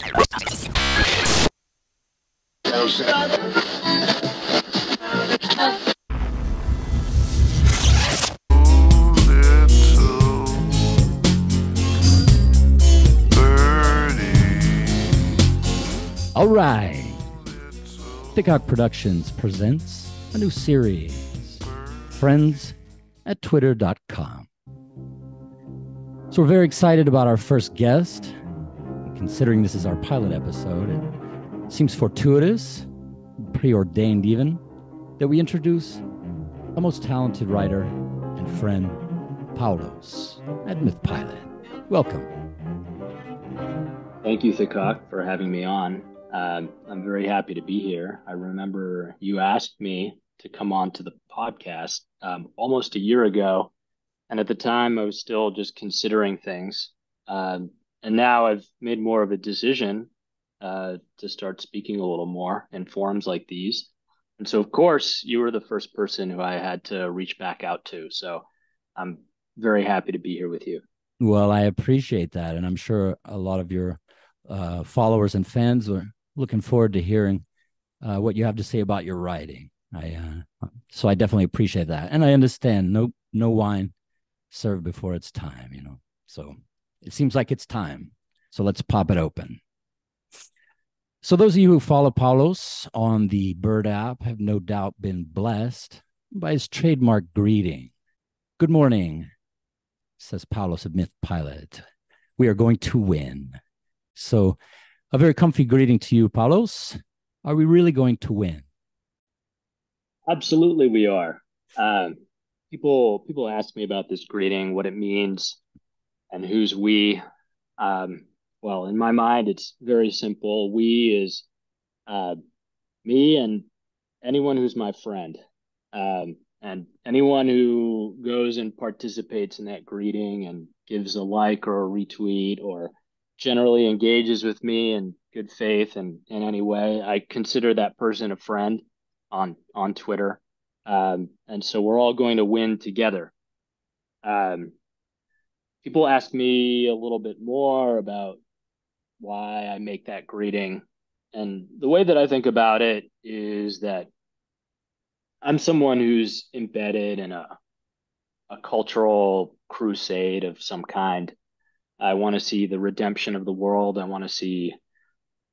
All right, Thiccoq Productions presents a new series, Friends at Twitter.com. So we're very excited about our first guest. Considering this is our pilot episode, it seems fortuitous, preordained even, that we introduce our most talented writer and friend, Paulos at MythPilot. Welcome. Thank you, Thiccoq, for having me on. I'm very happy to be here. I remember you asked me to come on to the podcast almost a year ago, and at the time I was still just considering things. And now I've made more of a decision to start speaking a little more in forums like these. And so, of course, you were the first person who I had to reach back out to. So I'm very happy to be here with you. Well, I appreciate that. And I'm sure a lot of your followers and fans are looking forward to hearing what you have to say about your writing. So I definitely appreciate that. And I understand no wine served before its time, you know, so it seems like it's time. So let's pop it open. So those of you who follow Paulos on the Bird app have no doubt been blessed by his trademark greeting. Good morning, says Paulos of MythPilot. We are going to win. So a very comfy greeting to you, Paulos. Are we really going to win? Absolutely we are. People ask me about this greeting, what it means, and who's we. Well, in my mind, it's very simple. We is me and anyone who's my friend, and anyone who goes and participates in that greeting and gives a like or a retweet or generally engages with me in good faith and in any way. I consider that person a friend on Twitter. And so we're all going to win together. People ask me a little bit more about why I make that greeting. And the way that I think about it is that I'm someone who's embedded in a cultural crusade of some kind. I want to see the redemption of the world. I want to see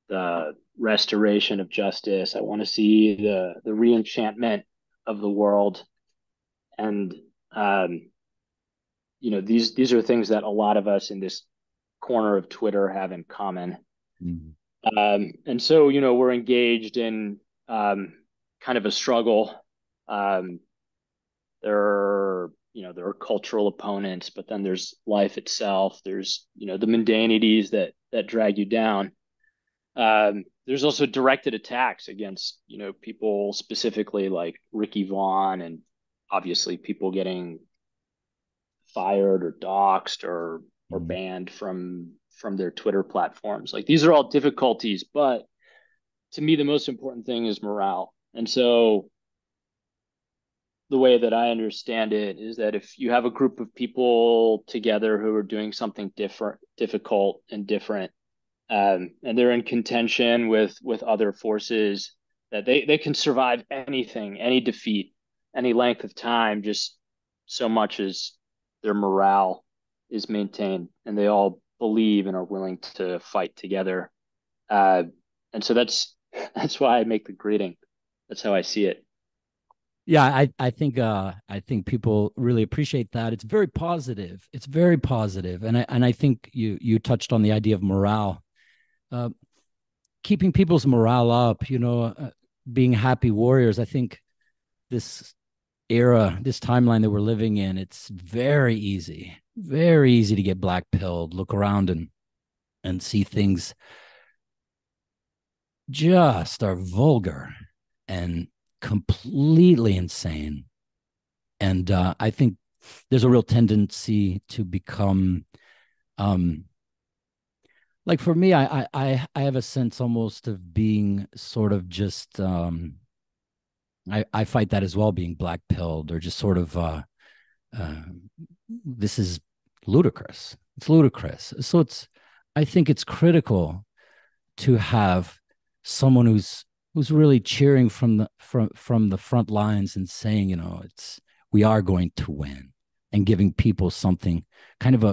the restoration of justice. I want to see the re-enchantment of the world. And, you know, these are things that a lot of us in this corner of Twitter have in common. Mm-hmm. And so, you know, we're engaged in kind of a struggle. There are cultural opponents, but then there's life itself. There's, you know, the mundanities that drag you down. There's also directed attacks against, you know, people specifically like Ricky Vaughn, and obviously people getting fired or doxxed or banned from their Twitter platforms. Like, these are all difficulties, but to me, the most important thing is morale. And so the way that I understand it is that if you have a group of people together who are doing something difficult, and they're in contention with other forces, that they can survive anything, any defeat, any length of time, just so much as their morale is maintained and they all believe and are willing to fight together. And so that's why I make the greeting. That's how I see it. Yeah. I think people really appreciate that. It's very positive. It's very positive. And I think you touched on the idea of morale, keeping people's morale up, you know, being happy warriors. I think this era, this timeline that we're living in, it's very easy to get black-pilled, look around and see things just are vulgar and completely insane. And I think there's a real tendency to become, like for me, I have a sense almost of being sort of just, I fight that as well, being black-pilled or just sort of, this is ludicrous. It's ludicrous. So I think it's critical to have someone who's really cheering from the front lines and saying, you know, it's, we are going to win, and giving people something, kind of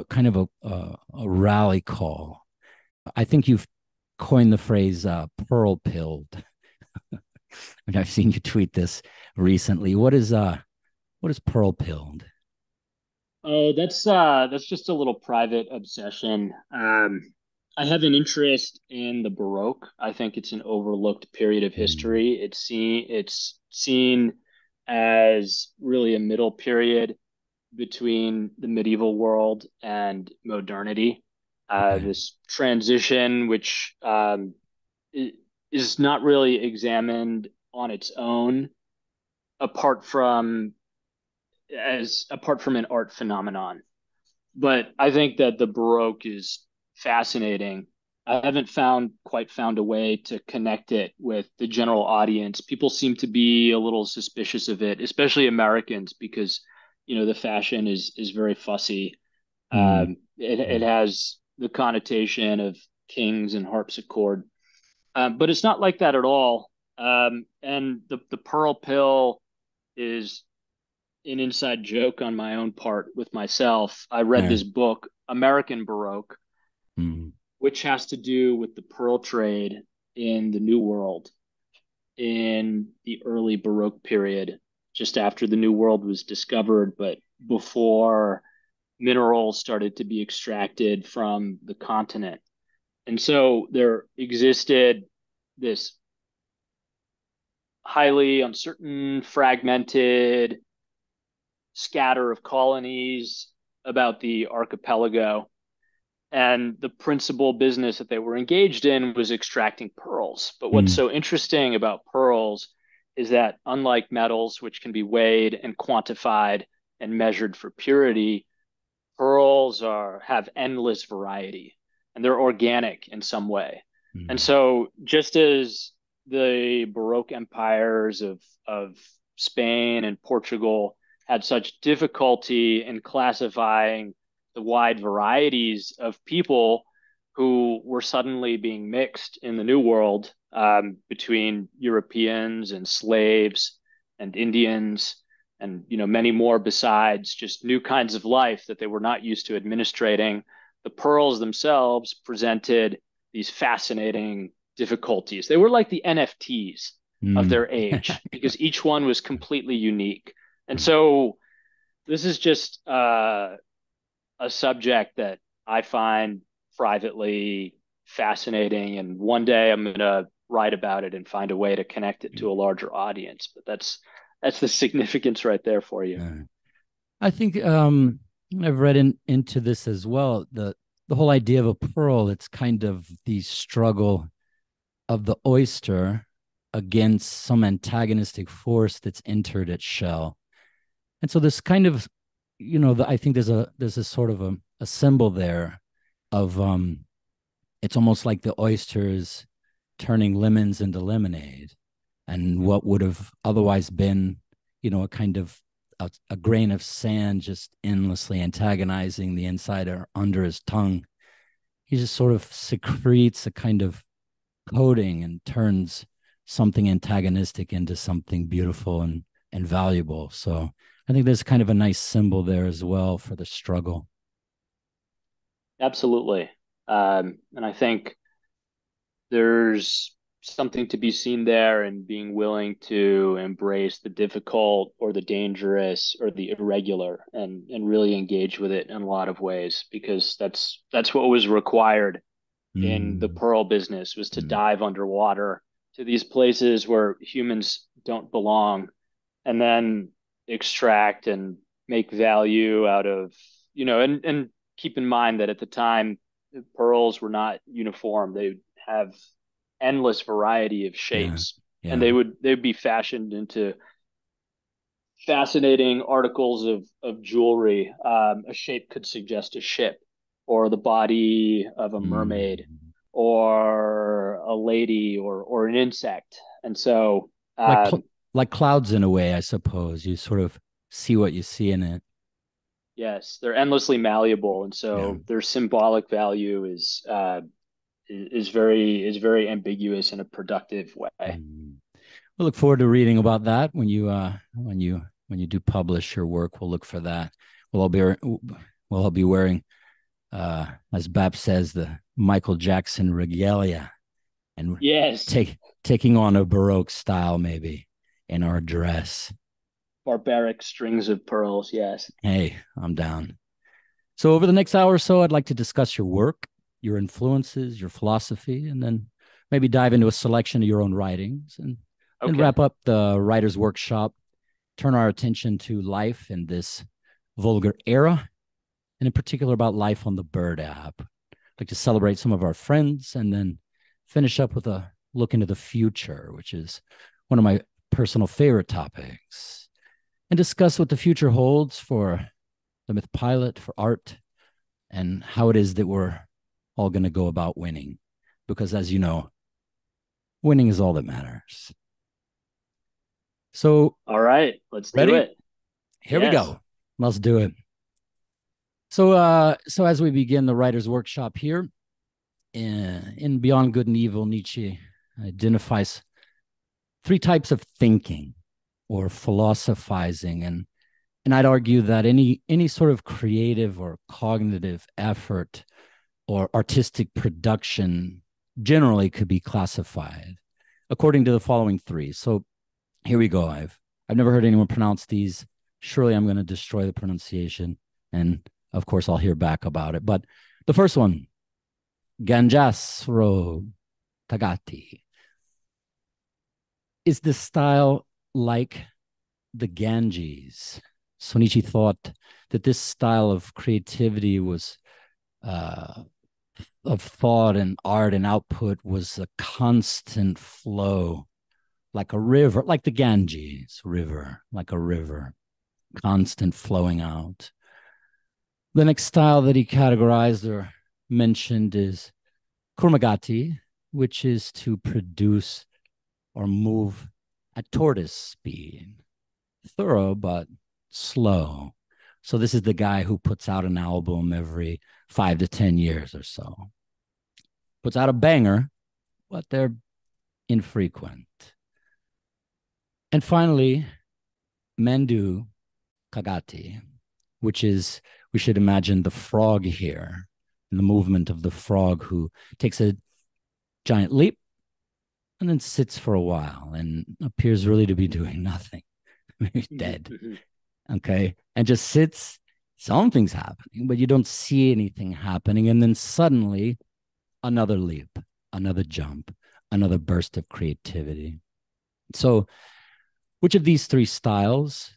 a rally call. I think you've coined the phrase "pearl pilled." And I've seen you tweet this recently. What is pearl pilled? Oh, that's just a little private obsession. I have an interest in the Baroque. I think it's an overlooked period of history. It's seen as really a middle period between the medieval world and modernity. This transition, which is not really examined on its own, apart from an art phenomenon. But I think that the Baroque is fascinating. I haven't quite found a way to connect it with the general audience. People seem to be a little suspicious of it, especially Americans, because, you know, the fashion is very fussy. It has the connotation of kings and harpsichord, but it's not like that at all. And the pearl pill is an inside joke on my own part with myself. I read this book, American Baroque, which has to do with the pearl trade in the New World in the early Baroque period, just after the New World was discovered, but before minerals started to be extracted from the continent. And so there existed this highly uncertain, fragmented scatter of colonies about the archipelago. And the principal business that they were engaged in was extracting pearls. But what's so interesting about pearls is that, unlike metals, which can be weighed and quantified and measured for purity, pearls have endless variety, and they're organic in some way. And so just as the Baroque empires of Spain and Portugal had such difficulty in classifying the wide varieties of people who were suddenly being mixed in the New World between Europeans and slaves and Indians and, you know, many more besides, just new kinds of life that they were not used to administrating. The pearls themselves presented these fascinating difficulties. They were like the NFTs of their age, because each one was completely unique. And so this is just a subject that I find privately fascinating. And one day I'm going to write about it and find a way to connect it to a larger audience. But that's the significance right there for you. Yeah. I think I've read into this as well. The whole idea of a pearl, it's kind of the struggle of the oyster against some antagonistic force that's entered its shell. And so this kind of, you know, I think there's a sort of a symbol there of it's almost like the oysters turning lemons into lemonade, and what would have otherwise been, you know, a kind of a grain of sand just endlessly antagonizing the insider under his tongue. He just sort of secretes a kind of coating and turns something antagonistic into something beautiful and valuable. So I think there's kind of a nice symbol there as well for the struggle. Absolutely. And I think there's something to be seen there in being willing to embrace the difficult or the dangerous or the irregular and really engage with it in a lot of ways, because that's what was required in the pearl business, was to dive underwater to these places where humans don't belong, and then extract and make value out of, you know, and keep in mind that at the time, the pearls were not uniform. They have endless variety of shapes, and they'd be fashioned into fascinating articles of jewelry. A shape could suggest a ship, or the body of a mermaid, or a lady, or an insect. And so, like clouds in a way, I suppose. You sort of see what you see in it. Yes, they're endlessly malleable. And so their symbolic value is is very ambiguous in a productive way. We'll look forward to reading about that when you do publish your work. We'll look for that. We'll all be wearing, as BAP says, the Michael Jackson regalia, and yes, taking on a Baroque style maybe in our dress. Barbaric strings of pearls, yes. Hey, I'm down. So over the next hour or so, I'd like to discuss your work, your influences, your philosophy, and then maybe dive into a selection of your own writings, and then wrap up the writer's workshop, turn our attention to life in this vulgar era, and in particular about life on the Bird app. I'd like to celebrate some of our friends and then finish up with a look into the future, which is one of my personal favorite topics, and discuss what the future holds for the MythPilot, for art, and how it is that we're all going to go about winning. Because as you know, winning is all that matters. So, all right, let's do it. Here we go. Let's do it. So, so as we begin the writer's workshop here, in Beyond Good and Evil, Nietzsche identifies three types of thinking or philosophizing, and I'd argue that any sort of creative or cognitive effort or artistic production generally could be classified according to the following three. So here we go. I've never heard anyone pronounce these. Surely I'm going to destroy the pronunciation, and of course I'll hear back about it. But the first one, Ganjasro Tagati, is the style like the Ganges. So Nietzsche thought that this style of creativity was, of thought and art and output, was a constant flow, like a river, like the Ganges River, like a river, constant flowing out. The next style that he categorized or mentioned is kurmagati, which is to produce or move at tortoise speed, thorough but slow. So this is the guy who puts out an album every 5 to 10 years or so. Puts out a banger, but they're infrequent. And finally, Mendu Kagati, which is, we should imagine the frog here, the movement of the frog who takes a giant leap and then sits for a while and appears really to be doing nothing. He's dead. Okay. And just sits. Something's happening, but you don't see anything happening. And then suddenly another leap, another jump, another burst of creativity. So which of these three styles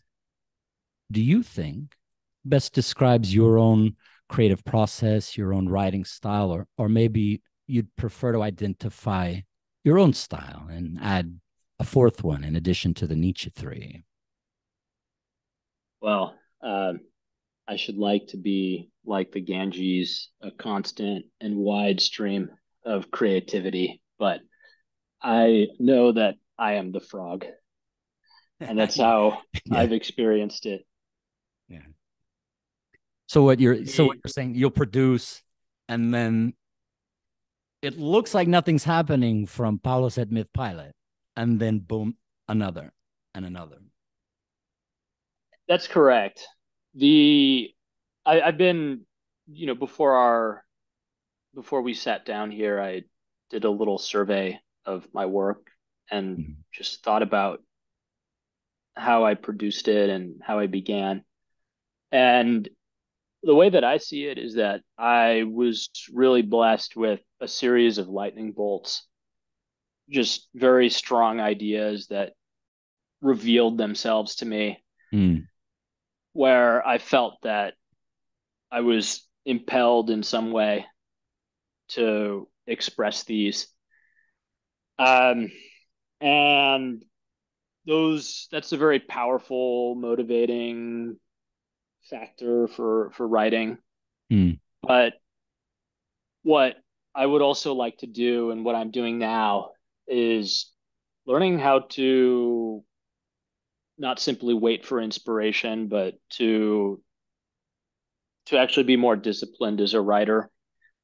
do you think best describes your own creative process, your own writing style, or maybe you'd prefer to identify your own style and add a fourth one in addition to the Nietzsche three? Well, I should like to be like the Ganges, a constant and wide stream of creativity, but I know that I am the frog, and that's how I've experienced it. Yeah. So what you're saying, you'll produce, and then it looks like nothing's happening from Paulos at MythPilot, and then boom, another and another. That's correct. I've been, you know, before we sat down here, I did a little survey of my work and just thought about how I produced it and how I began. And the way that I see it is that I was really blessed with a series of lightning bolts, just very strong ideas that revealed themselves to me, where I felt that I was impelled in some way to express these. And that's a very powerful, motivating factor for writing. But what I would also like to do, and what I'm doing now, is learning how to not simply wait for inspiration, but to actually be more disciplined as a writer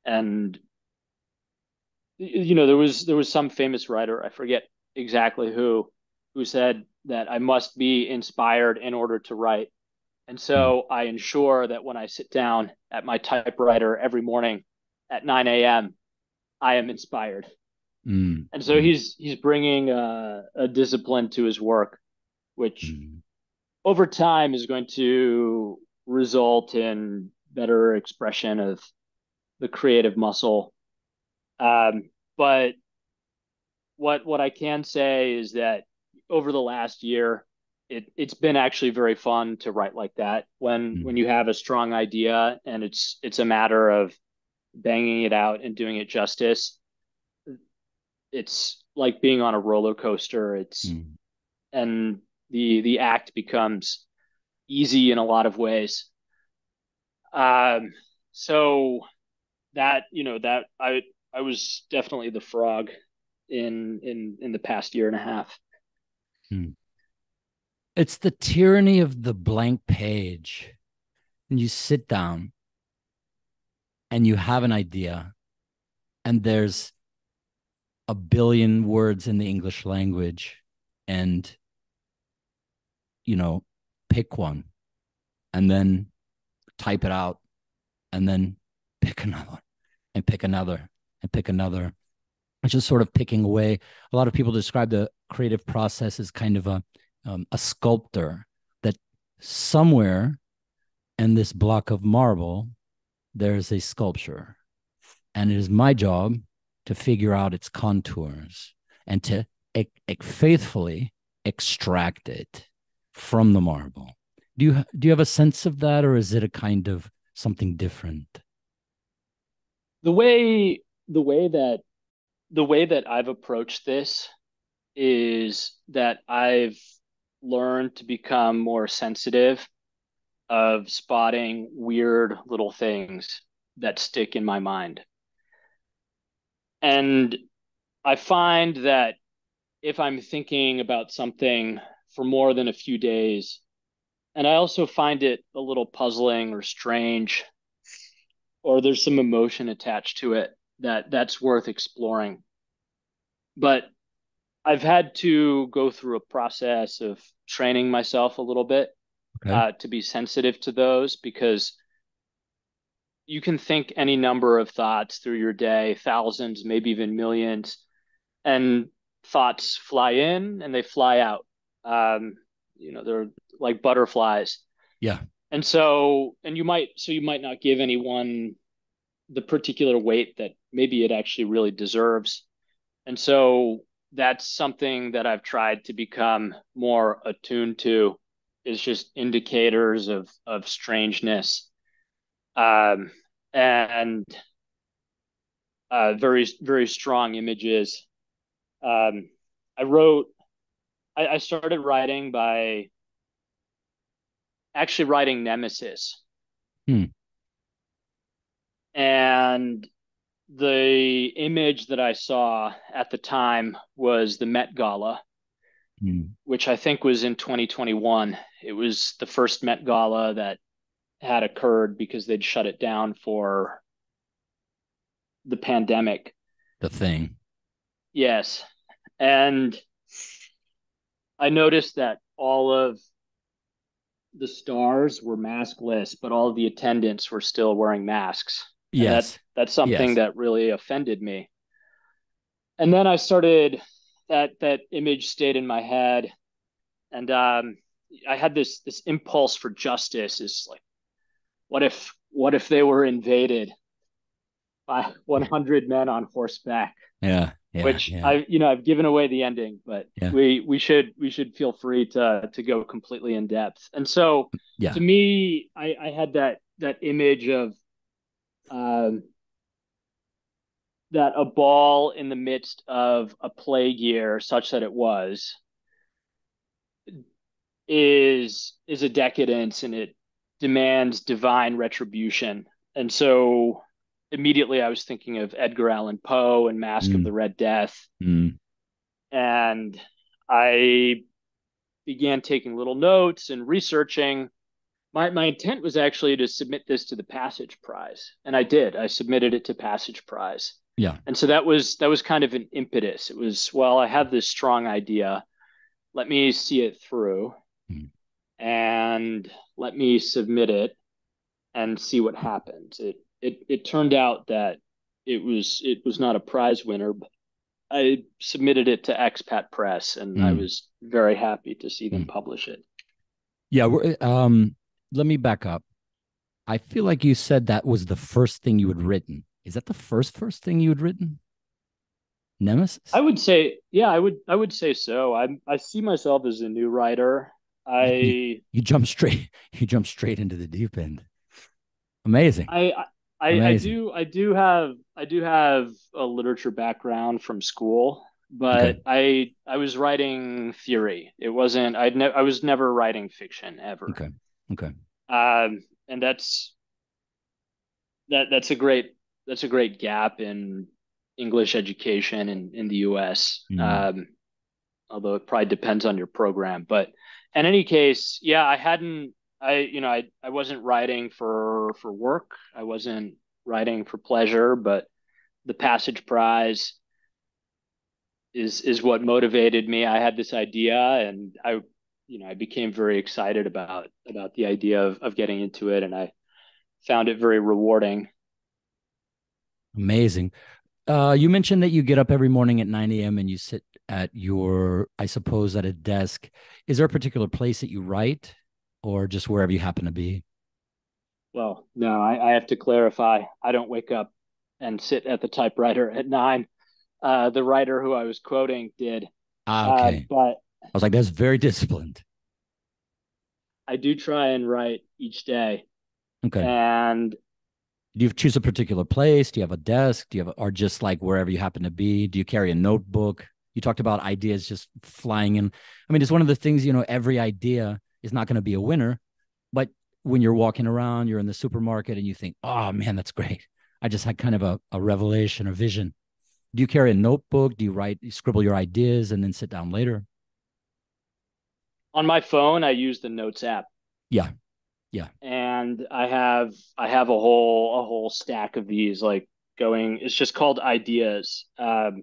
and you know, there was some famous writer, I forget exactly who said that I must be inspired in order to write. And so I ensure that when I sit down at my typewriter every morning at 9 a.m., I am inspired. Mm. And so he's bringing a discipline to his work, which over time is going to result in better expression of the creative muscle. But what I can say is that over the last year, it's been actually very fun to write like that. When you have a strong idea and it's a matter of banging it out and doing it justice, it's like being on a roller coaster. And the act becomes easy in a lot of ways. So that, you know, that I was definitely the frog in the past year and a half. It's the tyranny of the blank page. And you sit down and you have an idea, and there's a billion words in the English language, and, you know, pick one and then type it out and then pick another and pick another and pick another. It's just sort of picking away. A lot of people describe the creative process as kind of a sculptor, that somewhere in this block of marble, there's a sculpture, and it is my job to figure out its contours and to faithfully extract it from the marble. Do you have a sense of that, or is it a kind of something different? The way that I've approached this is that I've learned to become more sensitive of spotting weird little things that stick in my mind. And I find that if I'm thinking about something for more than a few days, and I also find it a little puzzling or strange, or there's some emotion attached to it, that's worth exploring. But I've had to go through a process of training myself a little bit. Okay. To be sensitive to those, because you can think any number of thoughts through your day, thousands, maybe even millions, and thoughts fly in and they fly out. You know, they're like butterflies. Yeah. And so, you might not give anyone the particular weight that maybe it actually really deserves. And so that's something that I've tried to become more attuned to. Is just indicators of strangeness, and very, very strong images. I started writing by actually writing Nemesis. And the image that I saw at the time was the Met Gala, which I think was in 2021. It was the first Met Gala that had occurred because they'd shut it down for the pandemic. The thing. Yes. And I noticed that all of the stars were maskless, but all of the attendants were still wearing masks. Yes. That's something that really offended me. And then I started... That image stayed in my head, and I had this impulse for justice. Is like, what if they were invaded by 100 men on horseback? Yeah. I've given away the ending, but we should feel free to go completely in depth. And so to me, I had that image of that a ball in the midst of a plague year, such that it was, is a decadence, and it demands divine retribution. And so immediately I was thinking of Edgar Allan Poe and Mask of the Red Death. And I began taking little notes and researching. My intent was actually to submit this to the Passage Prize, and I did. I submitted it to Passage Prize. Yeah. And so that was kind of an impetus. It was, well, I have this strong idea. Let me see it through and let me submit it and see what happens. It turned out that it was not a prize winner, but I submitted it to Expat Press, and I was very happy to see them publish it. Yeah. Let me back up. I feel like you said that was the first thing you had written. Is that the first thing you had written? Nemesis? I would say, yeah, I would say so. I see myself as a new writer. You jump straight into the deep end. Amazing. I do have a literature background from school, but okay. I was writing theory. It wasn't, I was never writing fiction ever. Okay. And that's a great gap in English education in the US. Although it probably depends on your program, but in any case, yeah, I wasn't writing for work. I wasn't writing for pleasure, but the Passage Prize is what motivated me. I had this idea, and I became very excited about the idea of getting into it, and I found it very rewarding. Amazing. You mentioned that you get up every morning at 9 a.m. and you sit at your, I suppose, at a desk. Is there a particular place that you write, or just wherever you happen to be? Well, no, I have to clarify. I don't wake up and sit at the typewriter at 9. The writer who I was quoting did. Okay. But I was like, that's very disciplined. I do try and write each day. Okay. And do you choose a particular place? Do you have a desk? Or just like wherever you happen to be? Do you carry a notebook? You talked about ideas just flying in. I mean, it's one of the things, every idea is not going to be a winner, but when you're walking around, you're in the supermarket and you think, oh man, that's great. I just had kind of a revelation or vision. Do you carry a notebook? Do you scribble your ideas and then sit down later? On my phone, I use the Notes app. Yeah. Yeah. And I have a whole stack of these, like it's just called Ideas. I've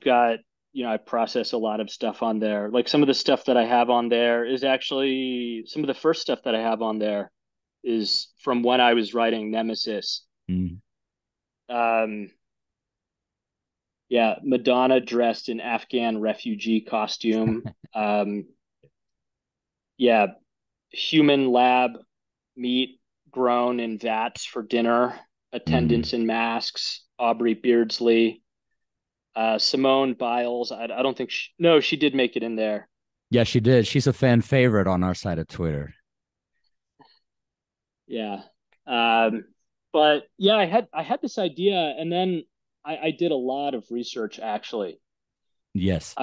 got, I process a lot of stuff on there. Like some of the stuff that I have on there is actually some of the first stuff that I have on there is from when I was writing Nemesis. Madonna dressed in Afghan refugee costume. Human lab meat grown in vats for dinner, attendants in masks, Aubrey Beardsley, Simone Biles. I don't think she did make it in there. Yeah, she did. She's a fan favorite on our side of Twitter. Yeah. But yeah, I had this idea, and then I did a lot of research actually. Yes.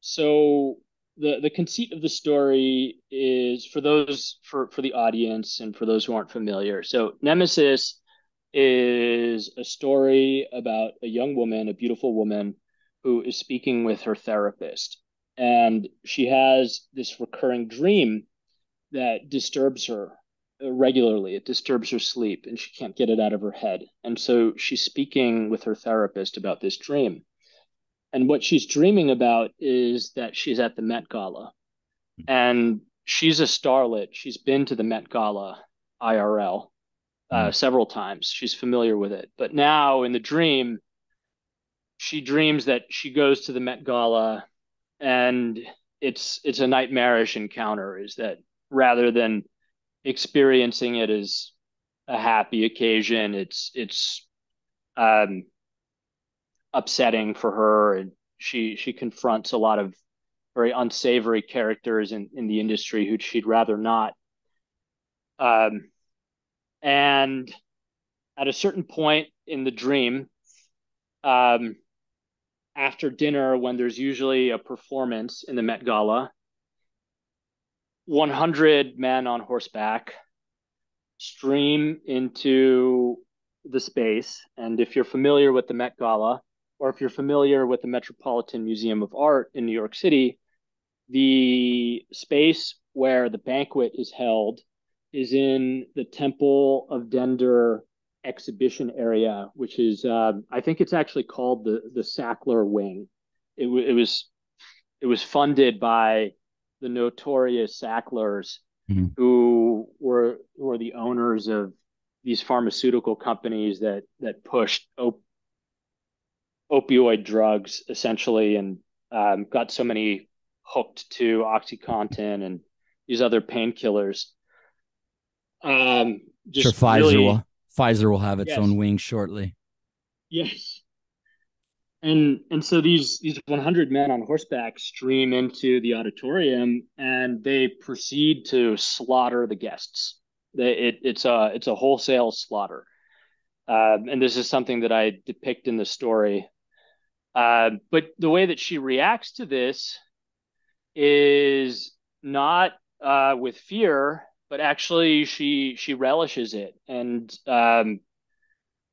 So the conceit of the story is for the audience and for those who aren't familiar. So Nemesis is a story about a young woman, a beautiful woman, who is speaking with her therapist. And she has this recurring dream that disturbs her regularly. It disturbs her sleep, and she can't get it out of her head. And so she's speaking with her therapist about this dream. And what she's dreaming about is that she's at the Met Gala. And she's a starlet. She's been to the Met Gala IRL. Several times. She's familiar with it. But now in the dream, she dreams that she goes to the Met Gala, and it's a nightmarish encounter, is that rather than experiencing it as a happy occasion, it's upsetting for her. And she confronts a lot of very unsavory characters in the industry who she'd rather not. And at a certain point in the dream, after dinner, when there's usually a performance in the Met Gala, 100 men on horseback stream into the space. And if you're familiar with the Met Gala, or if you're familiar with the Metropolitan Museum of Art in New York City, the space where the banquet is held is in the Temple of Dender exhibition area, which is I think it's actually called the Sackler Wing. It was funded by the notorious Sacklers, mm-hmm. who were the owners of these pharmaceutical companies that pushed opioid drugs essentially, and got so many hooked to OxyContin and these other painkillers. Just sure, really, Pfizer will have its yes. own wing shortly. Yes. And so these 100 men on horseback stream into the auditorium, and they proceed to slaughter the guests. It's a wholesale slaughter. And this is something that I depict in the story. But the way that she reacts to this is not with fear, but actually she relishes it. And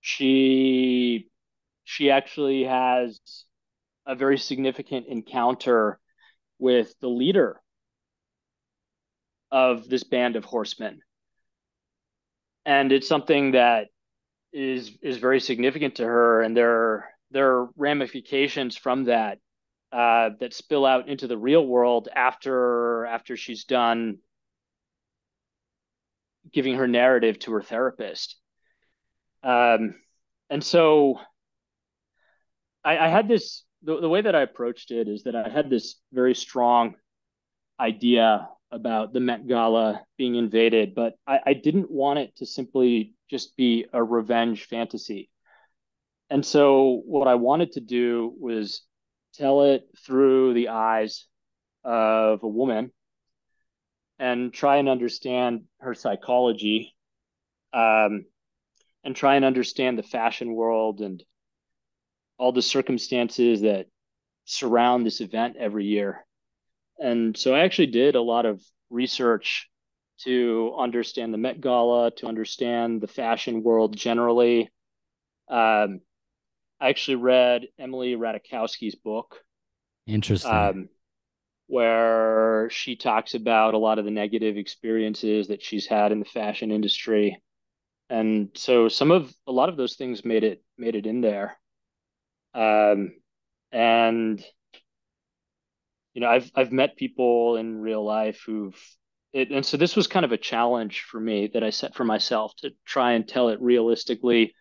she actually has a very significant encounter with the leader of this band of horsemen. And it's something that is very significant to her, and there are ramifications from that that spill out into the real world after she's done giving her narrative to her therapist. And so I had this, the way that I approached it is that I had this very strong idea about the Met Gala being invaded, but I didn't want it to simply just be a revenge fantasy. And so what I wanted to do was tell it through the eyes of a woman and try and understand her psychology, and try and understand the fashion world and all the circumstances that surround this event every year. And so I actually did a lot of research to understand the Met Gala, to understand the fashion world generally. I actually read Emily Ratajkowski's book. Interesting. Where she talks about a lot of the negative experiences that she's had in the fashion industry. And so a lot of those things made it in there. And you know, I've met people in real life and so this was kind of a challenge for me that I set for myself, to try and tell it realistically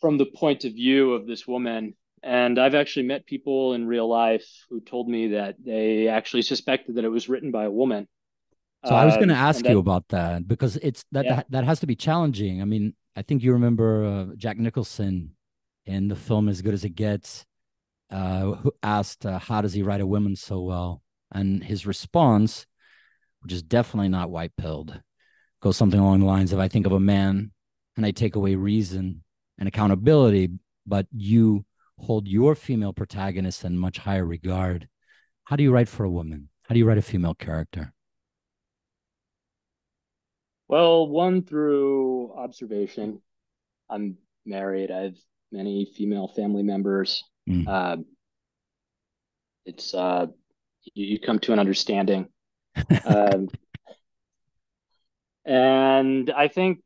from the point of view of this woman. And I've actually met people in real life who told me that they actually suspected that it was written by a woman. So I was going to ask you about that, because that has to be challenging. I mean, I think you remember Jack Nicholson in the film As Good As It Gets, who asked, how does he write a woman so well? And his response, which is definitely not white-pilled, goes something along the lines of, I think of a man and I take away reason and accountability, but you hold your female protagonist in much higher regard. How do you write for a woman? How do you write a female character? Well, one, through observation. I'm married. I have many female family members. It's you come to an understanding. And I think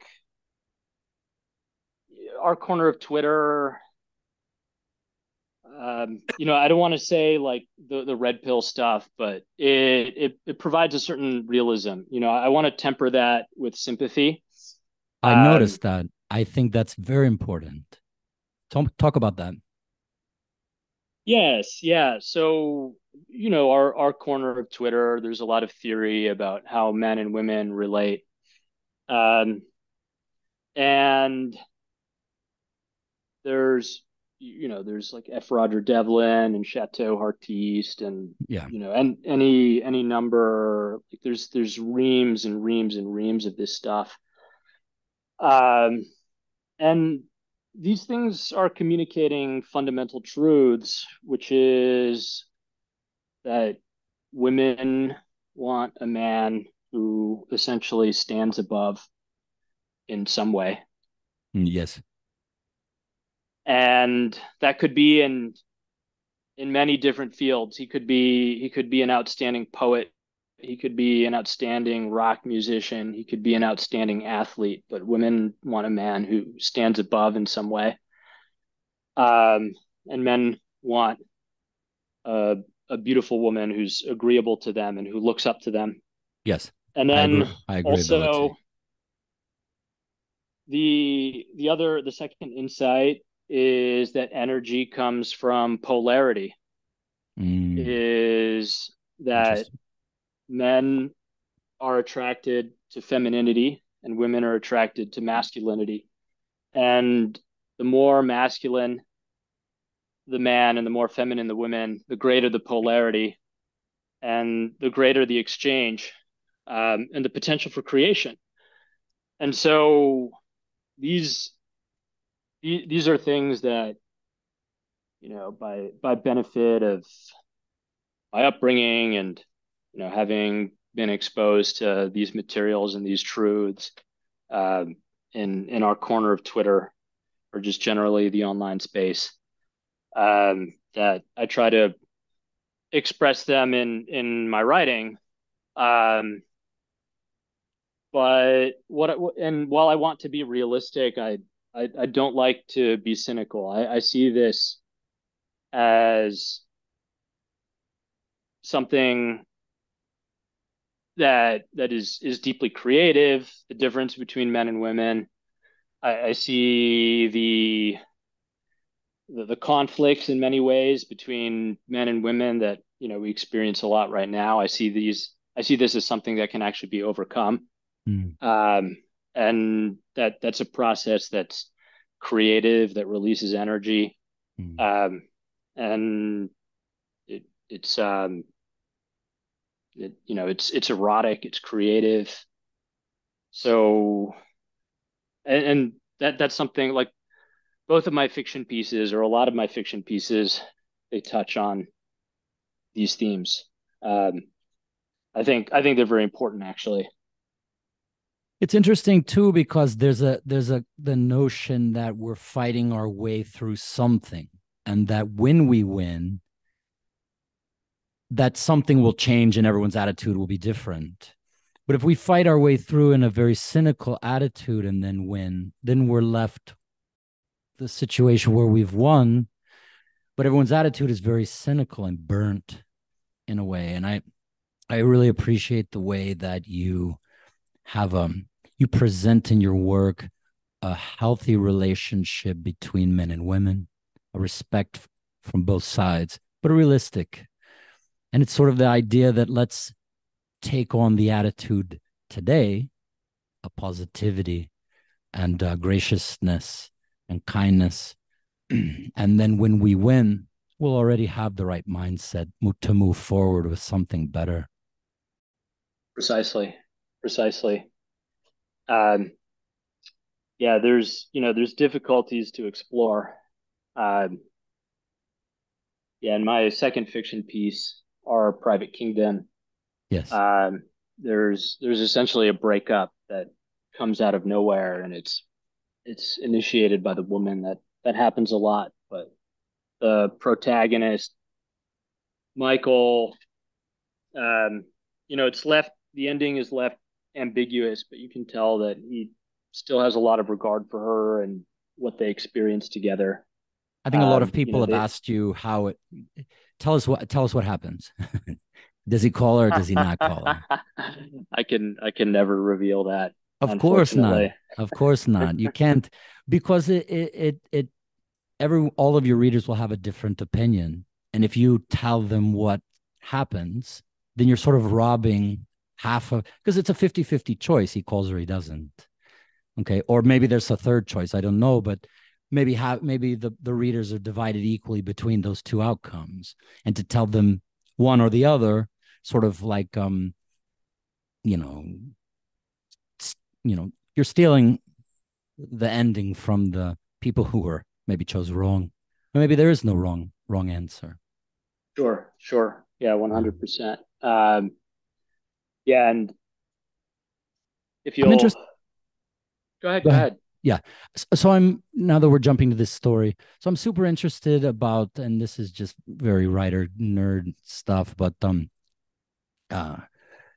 our corner of Twitter, you know, I don't want to say like the red pill stuff, but it provides a certain realism. You know, I want to temper that with sympathy. I noticed that. I think that's very important. Talk about that. Yes. Yeah. So, you know, our corner of Twitter, there's a lot of theory about how men and women relate. And there's like F. Roger Devlin and Chateau Hartiste, and, yeah, you know, and any number, like there's reams and reams and reams of this stuff. And these things are communicating fundamental truths, which is that women want a man who essentially stands above in some way. Yes. And that could be in many different fields. He could be an outstanding poet He could be an outstanding rock musician. He could be an outstanding athlete, but women want a man who stands above in some way. And men want a beautiful woman who's agreeable to them and who looks up to them. Yes. And then I agree also the second insight is that energy comes from polarity. Is that men are attracted to femininity and women are attracted to masculinity. And the more masculine the man and the more feminine the woman, the greater the polarity and the greater the exchange and the potential for creation. And so these are things that, you know, by benefit of my upbringing and, you know, having been exposed to these materials and these truths in our corner of Twitter or just generally the online space, that I try to express them in my writing. But while I want to be realistic, I don't like to be cynical. I see this as something that is deeply creative, the difference between men and women. I see the conflicts in many ways between men and women that, you know, we experience a lot right now. I see this as something that can actually be overcome. And that's a process that's creative, that releases energy. And it's erotic, it's creative. So, and that's something like both of my fiction pieces, or a lot of my fiction pieces, they touch on these themes. I think they're very important, actually. It's interesting too, because there's the notion that we're fighting our way through something, and that when we win, that something will change and everyone's attitude will be different. But if we fight our way through in a very cynical attitude and then win, then we're left the situation where we've won, but everyone's attitude is very cynical and burnt in a way. And I really appreciate the way that you have you present in your work a healthy relationship between men and women, a respect from both sides, but realistic. And it's sort of the idea that let's take on the attitude today of positivity and graciousness and kindness. And then when we win, we'll already have the right mindset to move forward with something better. Precisely. There's difficulties to explore. In my second fiction piece, Our Private Kingdom, yes, there's essentially a breakup that comes out of nowhere, and it's initiated by the woman. That happens a lot, but the protagonist, Michael, the ending is left ambiguous, but you can tell that he still has a lot of regard for her and what they experienced together. I think a lot of people have asked you how it. Tell us what happens. Does he call her? Or does he not call her? I can never reveal that. Of course not. Of course not. You can't, because all of your readers will have a different opinion, and if you tell them what happens, then you're sort of robbing half of, because it's a 50-50 choice. He calls or he doesn't. Okay, or maybe there's a third choice. I don't know, but. Maybe the readers are divided equally between those two outcomes, and to tell them one or the other, sort of like, you're stealing the ending from the people who were maybe chose wrong, or maybe there is no wrong answer. Sure, yeah, 100%. And if you'll go ahead. Yeah. So now that we're jumping to this story, so I'm super interested about, and this is just very writer nerd stuff, but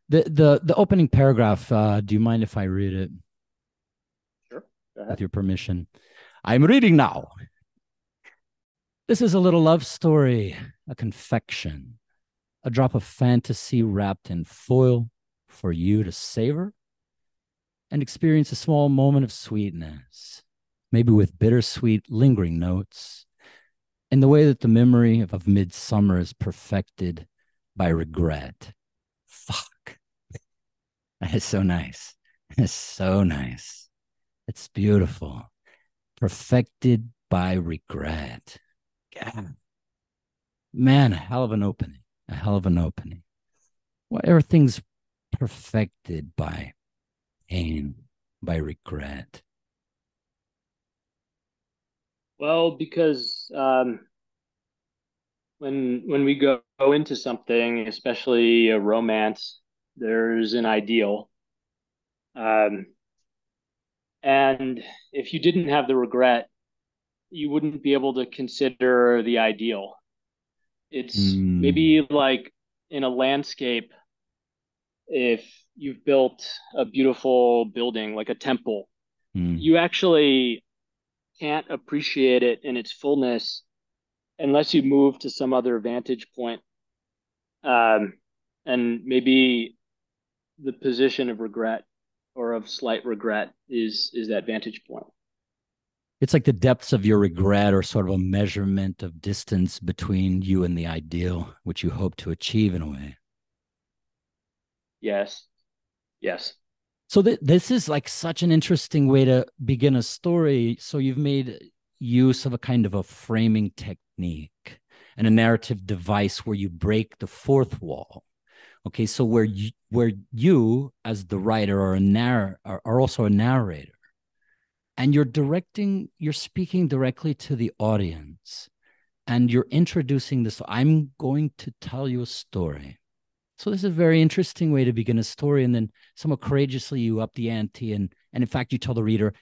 The opening paragraph, do you mind if I read it? Sure. Go ahead. With your permission. I'm reading now. This is a little love story, a confection, a drop of fantasy wrapped in foil for you to savor and experience a small moment of sweetness, maybe with bittersweet lingering notes, in the way that the memory of midsummer is perfected by regret. Fuck. That is so nice. It's so nice. It's beautiful. Perfected by regret. God. Man, a hell of an opening. A hell of an opening. Well, everything's perfected by pain, by regret. Well, because when we go into something, especially a romance, there's an ideal. And if you didn't have the regret, you wouldn't be able to consider the ideal. It's maybe like in a landscape, if you've built a beautiful building, like a temple, you actually can't appreciate it in its fullness unless you move to some other vantage point. And maybe the position of regret or of slight regret is that vantage point. It's like the depths of your regret or sort of a measurement of distance between you and the ideal, which you hope to achieve in a way. Yes. Yes. So this is like such an interesting way to begin a story. So you've made use of a kind of a framing technique and a narrative device where you break the fourth wall. Okay, so where you as the writer are also a narrator, and you're speaking directly to the audience, and you're introducing this. I'm going to tell you a story. So this is a very interesting way to begin a story, and then somewhat courageously you up the ante, and in fact you tell the reader,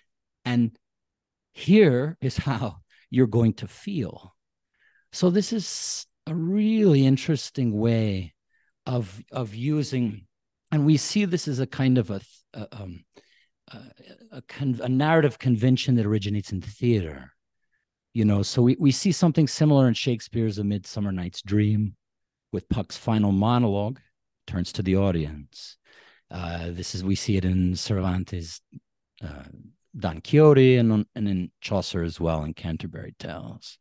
and here is how you're going to feel. So this is a really interesting way of using, and we see this as a kind of a narrative convention that originates in theater. You know, so we see something similar in Shakespeare's A Midsummer Night's Dream, with Puck's final monologue, turns to the audience. We see it in Cervantes' Don Quixote and in Chaucer as well in Canterbury Tales.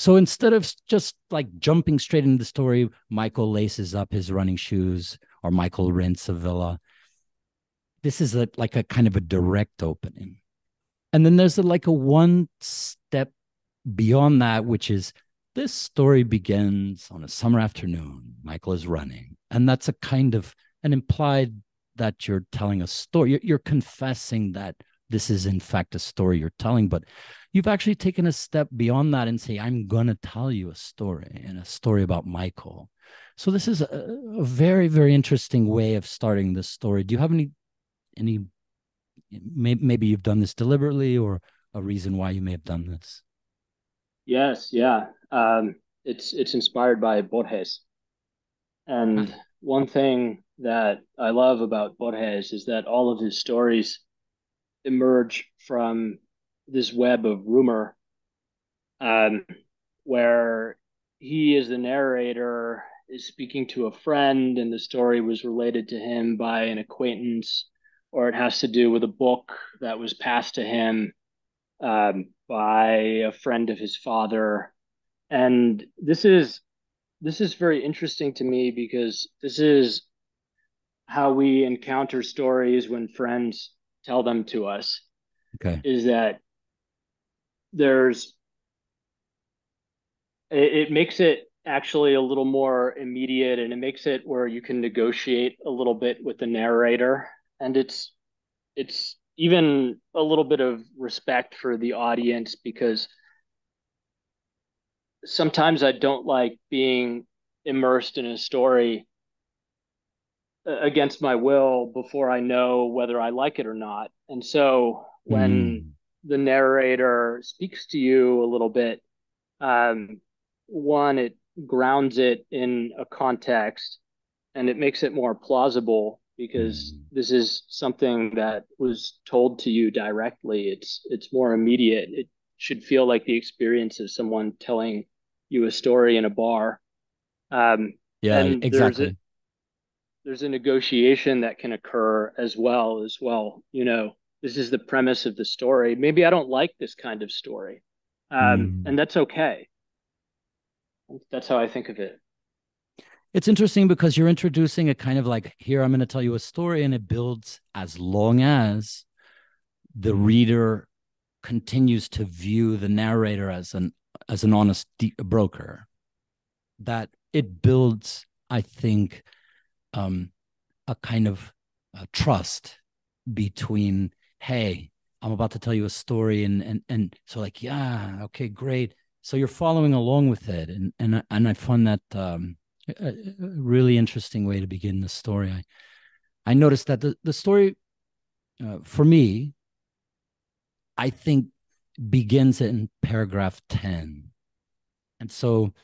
So instead of just like jumping straight into the story, Michael laces up his running shoes, or Michael rents a villa. This is like a kind of a direct opening. And then there's like a one step beyond that, which is, this story begins on a summer afternoon. Michael is running. And that's a kind of an implied that you're telling a story. You're confessing that this is, in fact, a story you're telling. But you've actually taken a step beyond that and say, I'm going to tell you a story, and a story about Michael. So this is a very, very interesting way of starting this story. Do you have any? Maybe you've done this deliberately, or a reason why you may have done this? Yes, yeah. It's inspired by Borges. And one thing that I love about Borges is that all of his stories emerge from this web of rumor, where he, as the narrator, is speaking to a friend, and the story was related to him by an acquaintance, or it has to do with a book that was passed to him by a friend of his father. And this is very interesting to me, because this is how we encounter stories when friends tell them to us. Okay. Is that it makes it actually a little more immediate, and it makes it where you can negotiate a little bit with the narrator. And it's even a little bit of respect for the audience, because sometimes I don't like being immersed in a story against my will before I know whether I like it or not. And so when the narrator speaks to you a little bit, one, it grounds it in a context. and it makes it more plausible because this is something that was told to you directly. It's more immediate. It should feel like the experience of someone telling you a story in a bar. Yeah, exactly. There's a negotiation that can occur as well. You know, this is the premise of the story. Maybe I don't like this kind of story. And that's okay. That's how I think of it. It's interesting because you're introducing a kind of like, here, I'm going to tell you a story, and it builds as long as the reader continues to view the narrator as an honest broker. That it builds, I think, a kind of trust between, hey, I'm about to tell you a story, and so like, yeah, okay, great. So you're following along with it, and I find that a really interesting way to begin the story. I noticed that the story, for me, I think begins in paragraph 10. And so,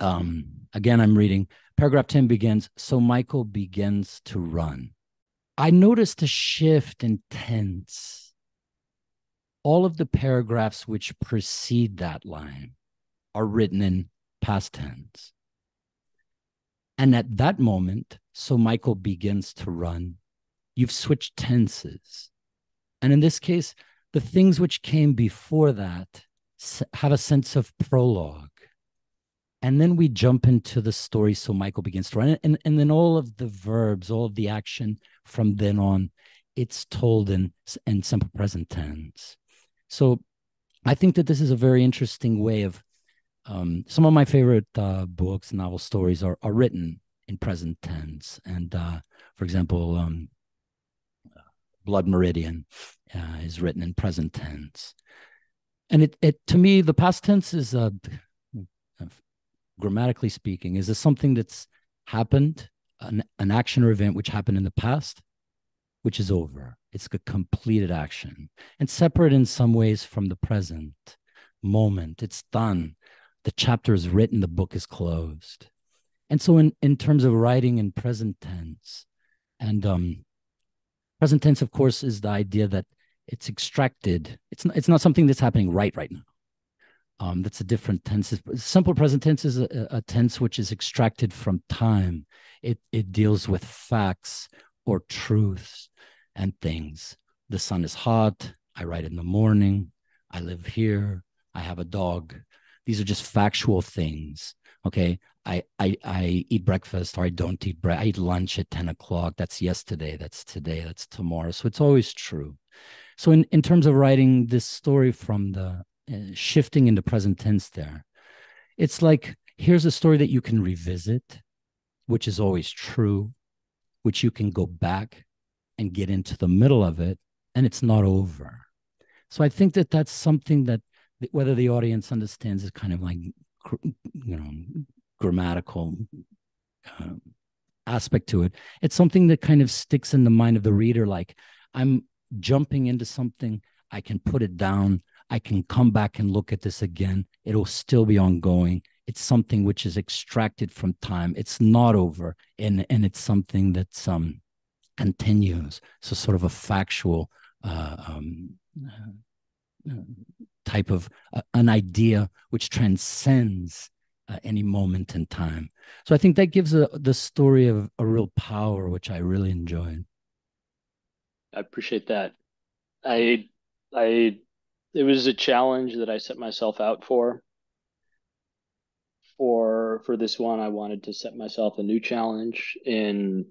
again, I'm reading. Paragraph 10 begins, so Michael begins to run. I noticed a shift in tense. All of the paragraphs which precede that line are written in past tense. And at that moment, so Michael begins to run, you've switched tenses. And in this case, the things which came before that have a sense of prologue. And then we jump into the story, so Michael begins to run. And then all of the verbs, all of the action from then on, it's told in simple present tense. So I think that this is a very interesting way of, some of my favorite books, novel stories are written in present tense. And for example, Blood Meridian is written in present tense. And it to me, the past tense is, grammatically speaking, is this something that's happened, an action or event which happened in the past, which is over. It's a completed action and separate in some ways from the present moment. It's done. The chapter is written. The book is closed. And so in terms of writing in present tense, and present tense, of course, is the idea that it's extracted. It's not something that's happening right now. That's a different tense. Simple present tense is a tense which is extracted from time. It deals with facts or truths and things. The sun is hot. I write in the morning. I live here. I have a dog. These are just factual things. Okay, I eat breakfast, or I don't eat breakfast. I eat lunch at 10 o'clock. That's yesterday. That's today. That's tomorrow. So it's always true. So in terms of writing this story from the shifting into present tense there, it's like, here's a story that you can revisit, which is always true, which you can go back and get into the middle of it, and it's not over. So I think that that's something that, whether the audience understands, is kind of like, you know, grammatical aspect to it. It's something that kind of sticks in the mind of the reader, like, I'm jumping into something, I can put it down, I can come back and look at this again. It'll still be ongoing. It's something which is extracted from time. It's not over, and it's something that's continues. So sort of a factual type of an idea which transcends any moment in time. So I think that gives the story of a real power, which I really enjoyed. I appreciate that. It was a challenge that I set myself out for. For this one, I wanted to set myself a new challenge. In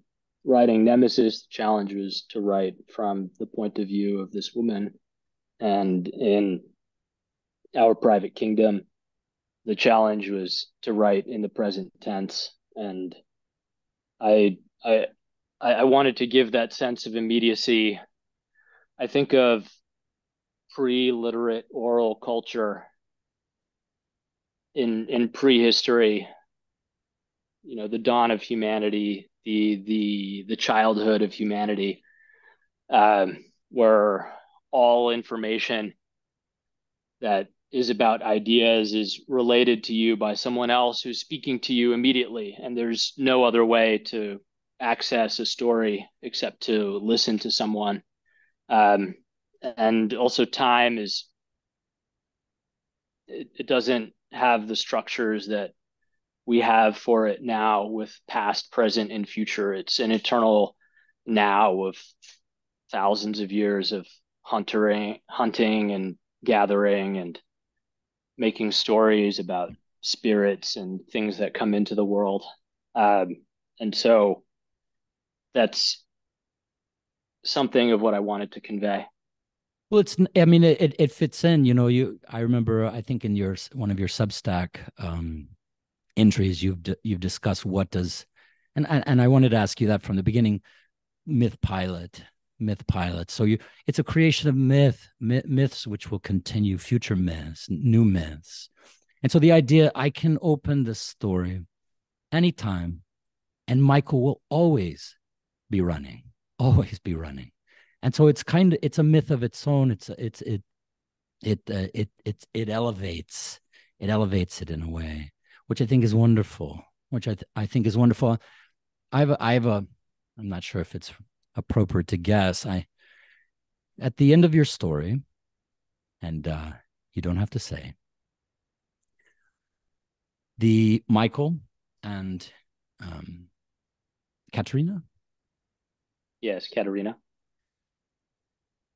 writing Nemesis, the challenge was to write from the point of view of this woman. And in Our Private Kingdom, the challenge was to write in the present tense. And I wanted to give that sense of immediacy. I think of pre-literate oral culture in prehistory, you know, the dawn of humanity, the childhood of humanity, where all information that is about ideas is related to you by someone else who's speaking to you immediately. And there's no other way to access a story except to listen to someone. And also time is, it doesn't have the structures that we have for it now with past, present, and future. It's an eternal now of thousands of years of hunting and gathering and making stories about spirits and things that come into the world. And so that's something of what I wanted to convey. Well, it's, I mean, it fits in, you know, I remember, I think in your, one of your Substack entries, you've discussed what does, and I wanted to ask you that from the beginning, MythPilot. So it's a creation of myths, which will continue future myths, new myths. And so the idea, I can open this story anytime and Michael will always be running. And so it's kind of, it's a myth of its own. It elevates it in a way, which I think is wonderful, I think is wonderful. I'm not sure if it's appropriate to guess. At the end of your story, and you don't have to say, the Michael and Katerina? Yes, Katerina.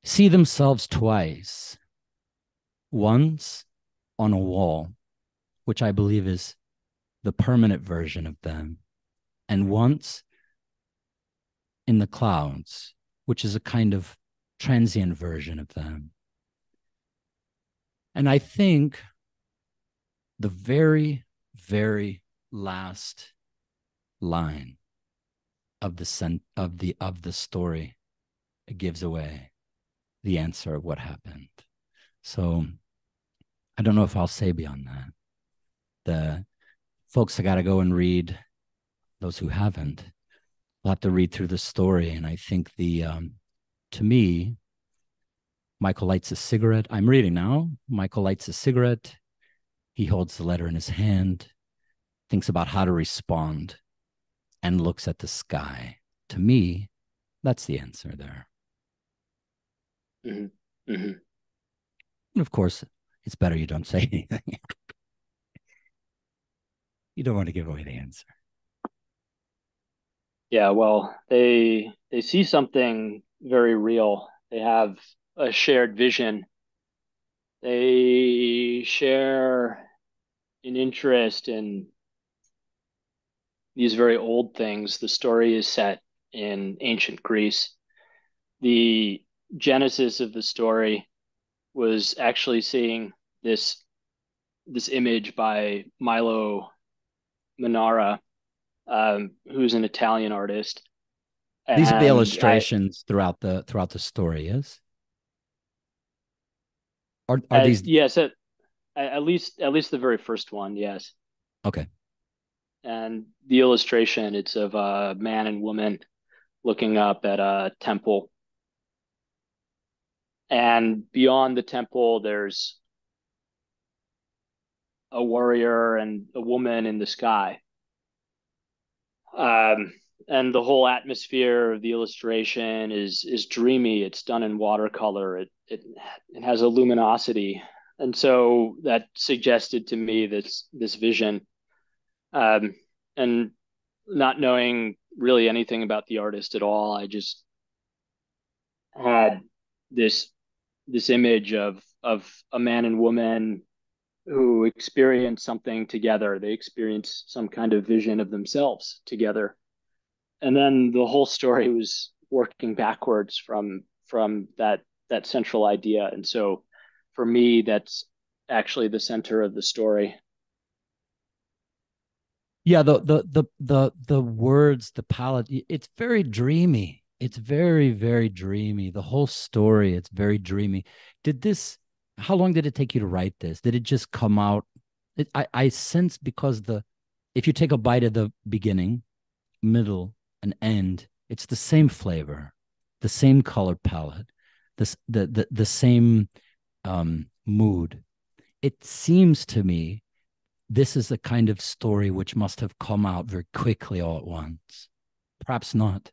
See themselves twice, once on a wall, which I believe is the permanent version of them, and once in the clouds, which is a kind of transient version of them. And I think the very, very last line of the story, it gives away the answer of what happened. So I don't know if I'll say beyond that. The folks that got to go and read, those who haven't, will have to read through the story. And I think to me, Michael lights a cigarette. I'm reading now. Michael lights a cigarette. He holds the letter in his hand, thinks about how to respond, and looks at the sky. To me, that's the answer there. Mm-hmm. Mm-hmm. And of course, it's better you don't say anything. You don't want to give away the answer. Yeah, well, they see something very real. They have a shared vision. They share an interest in these very old things. The story is set in ancient Greece. The genesis of the story was actually seeing this image by Milo Manara, who's an Italian artist. These are the illustrations throughout the story, yes? Are these? Yes, at least the very first one, yes. Okay. And the illustration, it's of a man and woman looking up at a temple. And beyond the temple, there's a warrior and a woman in the sky. And the whole atmosphere of the illustration is dreamy. It's done in watercolor. It has a luminosity. And so that suggested to me this vision. And not knowing really anything about the artist at all, I just had this image of a man and woman who experience something together. They experience some kind of vision of themselves together. And then the whole story was working backwards from that central idea. And so for me, that's actually the center of the story. Yeah, the words, the palette, it's very dreamy. It's very, very dreamy. The whole story, it's very dreamy. How long did it take you to write this? Did it just come out? I sense, because if you take a bite of the beginning, middle, and end, it's the same flavor, the same color palette, the same mood. it seems to me this is the kind of story which must have come out very quickly all at once. Perhaps not.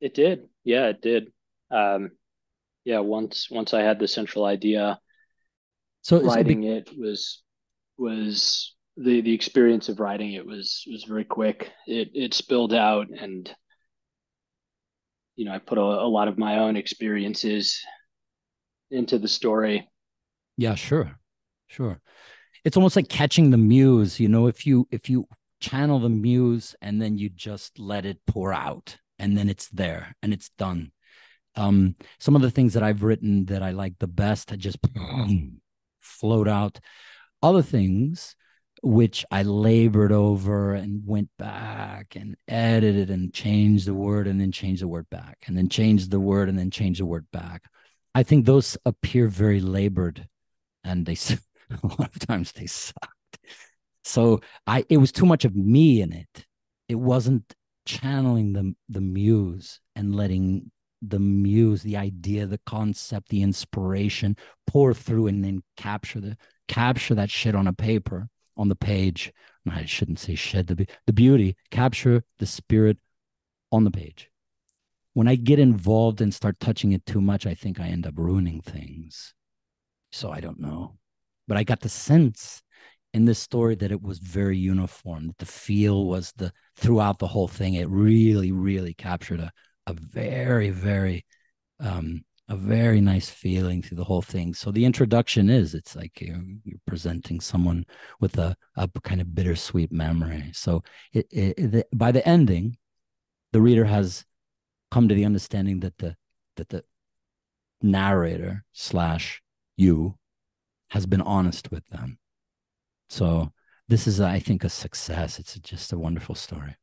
It did. Yeah, it did. Yeah, once I had the central idea, so writing it was the experience of writing it was very quick. It spilled out, and you know, I put a lot of my own experiences into the story. Yeah, sure. It's almost like catching the muse, you know, if you channel the muse and then you just let it pour out, and then it's there and it's done. Some of the things that I've written that I like the best, I just float out. Other things which I labored over and went back and edited and changed the word and then changed the word back and then changed the word and then changed the word back. I think those appear very labored, and they a lot of times they sucked. So it was too much of me in it. It wasn't channeling the muse and letting the muse, the idea, the concept, the inspiration pour through and then capture that shit on a paper, on the page. I shouldn't say shed the beauty, capture the spirit on the page. When I get involved and start touching it too much, I think I end up ruining things. So I don't know. But I got the sense in this story that it was very uniform, that the feel was throughout the whole thing. It really, really captured a very, very, a very nice feeling through the whole thing. So the introduction it's like you're presenting someone with a kind of bittersweet memory. So by the ending, the reader has come to the understanding that the narrator / you has been honest with them. So this is, I think, a success. It's just a wonderful story.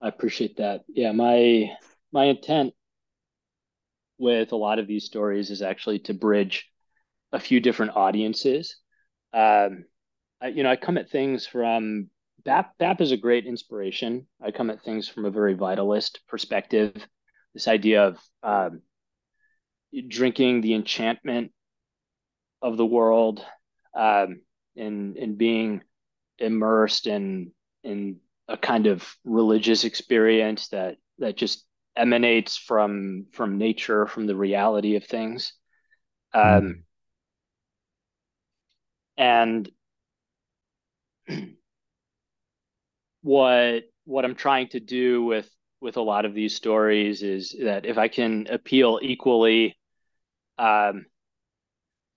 I appreciate that. Yeah, my intent with a lot of these stories is actually to bridge a few different audiences. I come at things from BAP is a great inspiration. I come at things from a very vitalist perspective. This idea of drinking the enchantment of the world, and being immersed in a kind of religious experience that just emanates from nature, from the reality of things. And what I'm trying to do with a lot of these stories is that if I can appeal equally,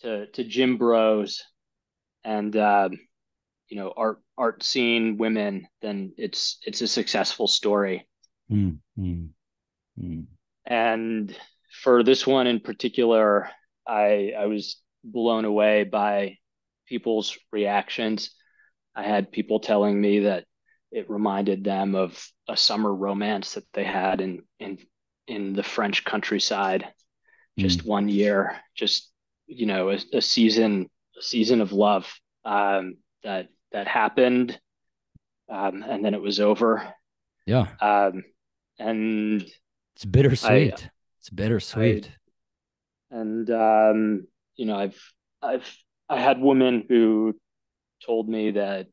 to gym bros and art scene women, then it's a successful story. And for this one in particular, I was blown away by people's reactions. I had people telling me that it reminded them of a summer romance that they had in the French countryside, just 1 year, just a season of love that happened, and then it was over. Yeah. And it's bittersweet. I had women who told me that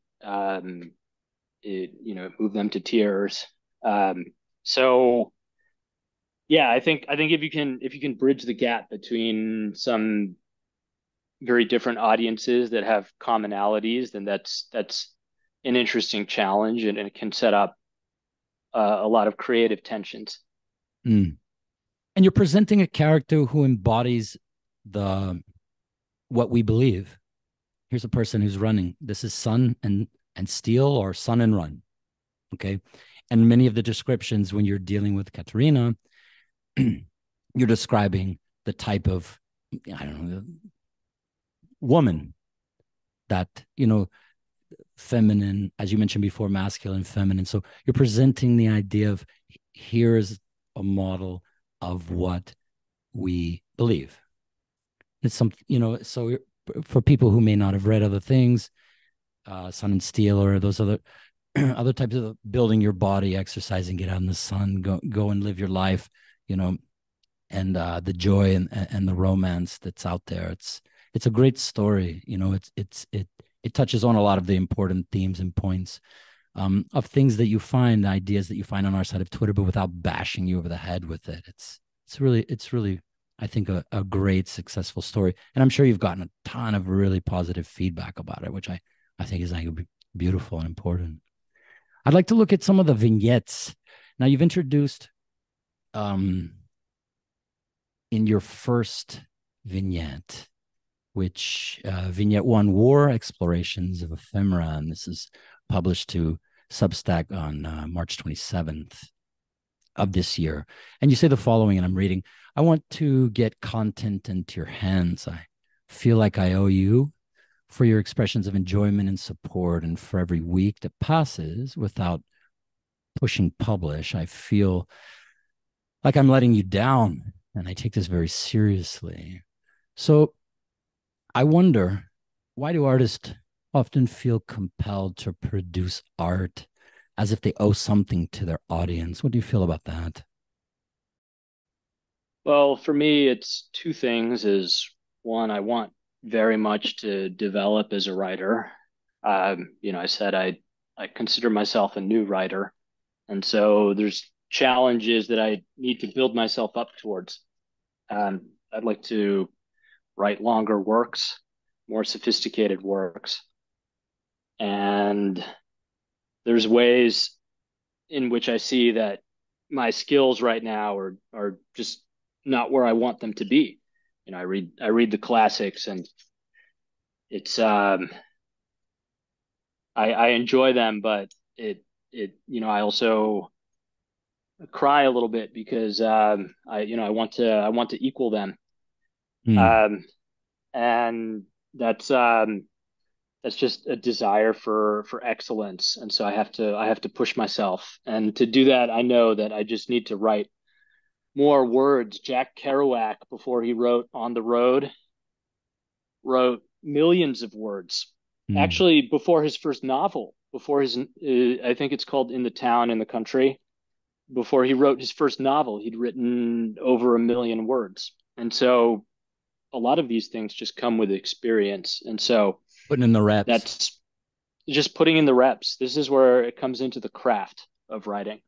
it moved them to tears. So yeah, I think if you can bridge the gap between some very different audiences that have commonalities, then that's an interesting challenge, and it can set up a lot of creative tensions. And you're presenting a character who embodies what we believe. Here's a person who's running. This is sun and steal, or sun and run. Okay. And many of the descriptions when you're dealing with Katerina, you're describing the type of, woman, that, feminine, as you mentioned before, masculine, feminine. So you're presenting the idea of, here is a model of what we believe. It's something, so for people who may not have read other things, sun and steel, or those other types of building your body, exercising, get out in the sun, go and live your life, and the joy and the romance that's out there. It's it's a great story. You know, it touches on a lot of the important themes and points of things that you find, ideas that you find on our side of Twitter, but without bashing you over the head with it. It's really, I think, a great successful story. And I'm sure you've gotten a ton of really positive feedback about it, which I think is like beautiful and important. I'd like to look at some of the vignettes. Now, you've introduced in your first vignette, which vignette one, War Explorations of Ephemera, and this is published to Substack on March 27th of this year. And you say the following, and I'm reading: I want to get content into your hands. I feel like I owe you for your expressions of enjoyment and support, and for every week that passes without pushing publish, I feel like I'm letting you down, and I take this very seriously. So I wonder, why do artists often feel compelled to produce art as if they owe something to their audience? What do you feel about that? Well, for me, it's two things. Is one, I want very much to develop as a writer. You know, I said I consider myself a new writer. And so there's challenges that I need to build myself up towards. I'd like to write longer works, more sophisticated works. And there's ways in which I see that my skills right now are just not where I want them to be. You know, I read the classics, and it's I enjoy them, but it you know, I also cry a little bit because I want to equal them. And that's just a desire for excellence, and so I have to push myself, and to do that, I know that I just need to write more words. Jack Kerouac, before he wrote On the Road, wrote millions of words. Actually, before his first novel, before his, I think it's called In the Town, In the Country, before he wrote his first novel, he'd written over 1 million words. And so a lot of these things just come with experience. And so putting in the reps. That's just putting in the reps. This is where it comes into the craft of writing,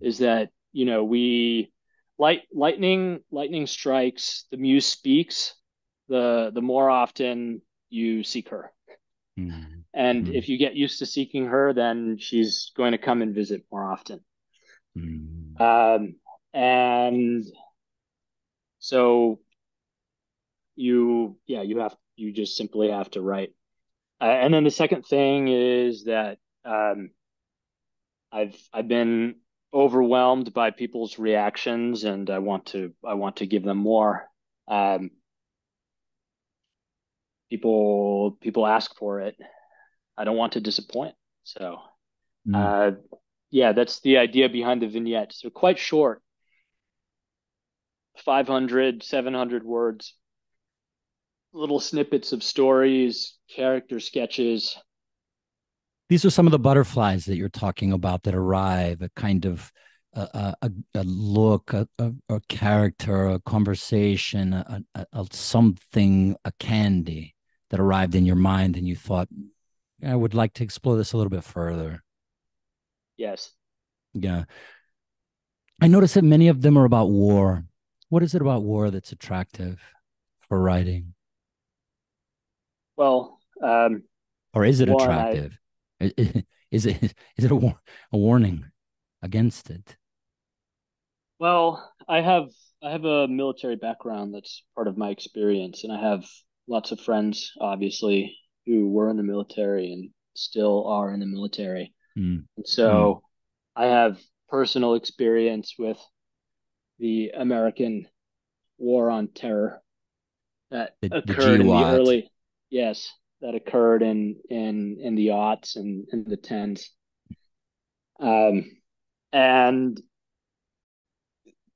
is that, you know, we... Lightning strikes, the muse speaks, the more often you seek her. Mm-hmm. And mm-hmm. if you get used to seeking her, then she's going to come and visit more often. Mm-hmm. And so you just simply have to write. And then the second thing is that I've been overwhelmed by people's reactions, and I want to give them more. People ask for it. I don't want to disappoint. So yeah, that's the idea behind the vignettes. They're quite short, 500, 700 words, little snippets of stories, character sketches. These are some of the butterflies that you're talking about that arrive, a kind of a look, a character, a conversation, a something, a candy that arrived in your mind, and you thought, I would like to explore this a little bit further. Yes. Yeah. I notice that many of them are about war. What is it about war that's attractive for writing? Well, or is it attractive? Is it a warning against it? Well, I have a military background. That's part of my experience, and I have lots of friends, obviously, who were in the military and still are in the military. And so I have personal experience with the American War on Terror that occurred in the early. Yes. That occurred in the aughts and in the tens. And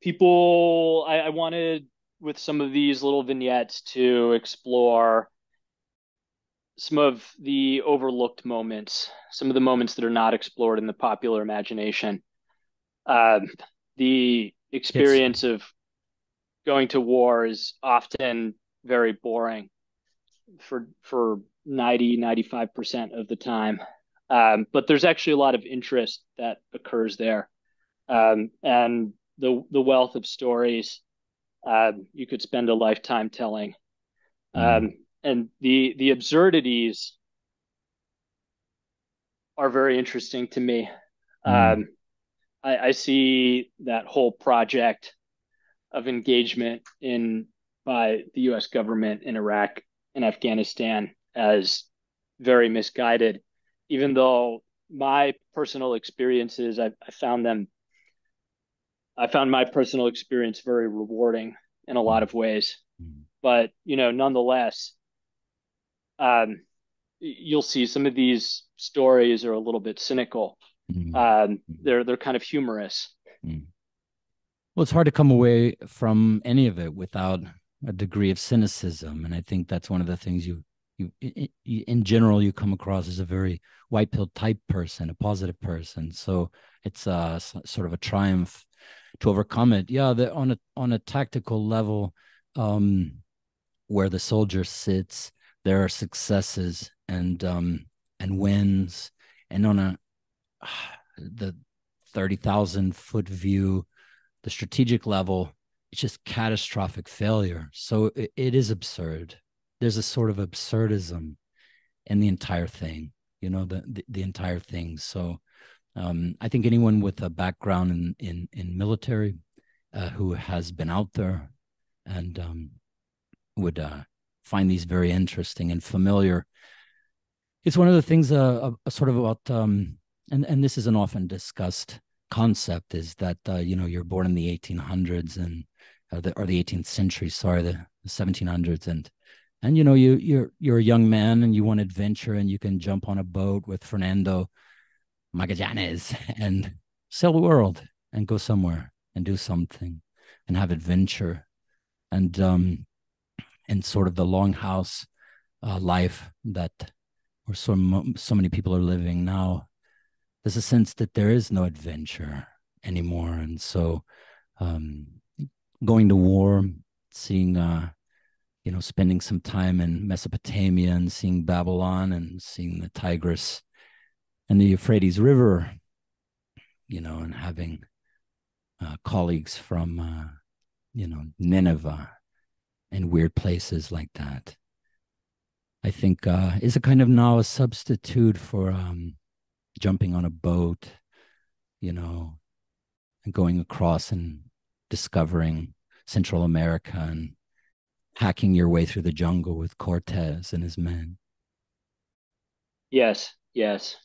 people, I wanted with some of these little vignettes to explore some of the overlooked moments, some of the moments that are not explored in the popular imagination. The experience of going to war is often very boring. for 90, 95% of the time. But there's actually a lot of interest that occurs there. And the wealth of stories you could spend a lifetime telling. And the absurdities are very interesting to me. I see that whole project of engagement by the U.S. government in Iraq and Afghanistan as very misguided, even though my personal experiences, I found my personal experience very rewarding in a lot of ways. But, nonetheless, you'll see some of these stories are a little bit cynical. They're kind of humorous. Well, it's hard to come away from any of it without a degree of cynicism, and I think that's one of the things you in general you come across as a very white pill type person, a positive person. So it's sort of a triumph to overcome it. Yeah, on a tactical level, where the soldier sits, there are successes and wins, and on the 30,000-foot view, the strategic level, it's just catastrophic failure. So it is absurd. There's a sort of absurdism in the entire thing, the entire thing. So I think anyone with a background in military who has been out there and would find these very interesting and familiar. It's one of the things sort of about, and this is an often discussed concept, is that you're born in the 1800s and or the 18th century, sorry, the 1700s, and you're a young man and you want adventure and you can jump on a boat with Fernando Magallanes and sail the world and go somewhere and do something and have adventure, and sort of the longhouse life that or so many people are living now. There's a sense that there is no adventure anymore. And so going to war, seeing, spending some time in Mesopotamia and seeing Babylon and seeing the Tigris and the Euphrates River, and having colleagues from, Nineveh and weird places like that, I think is a kind of now a substitute for jumping on a boat, and going across and discovering Central America and hacking your way through the jungle with Cortez and his men. Yes, yes.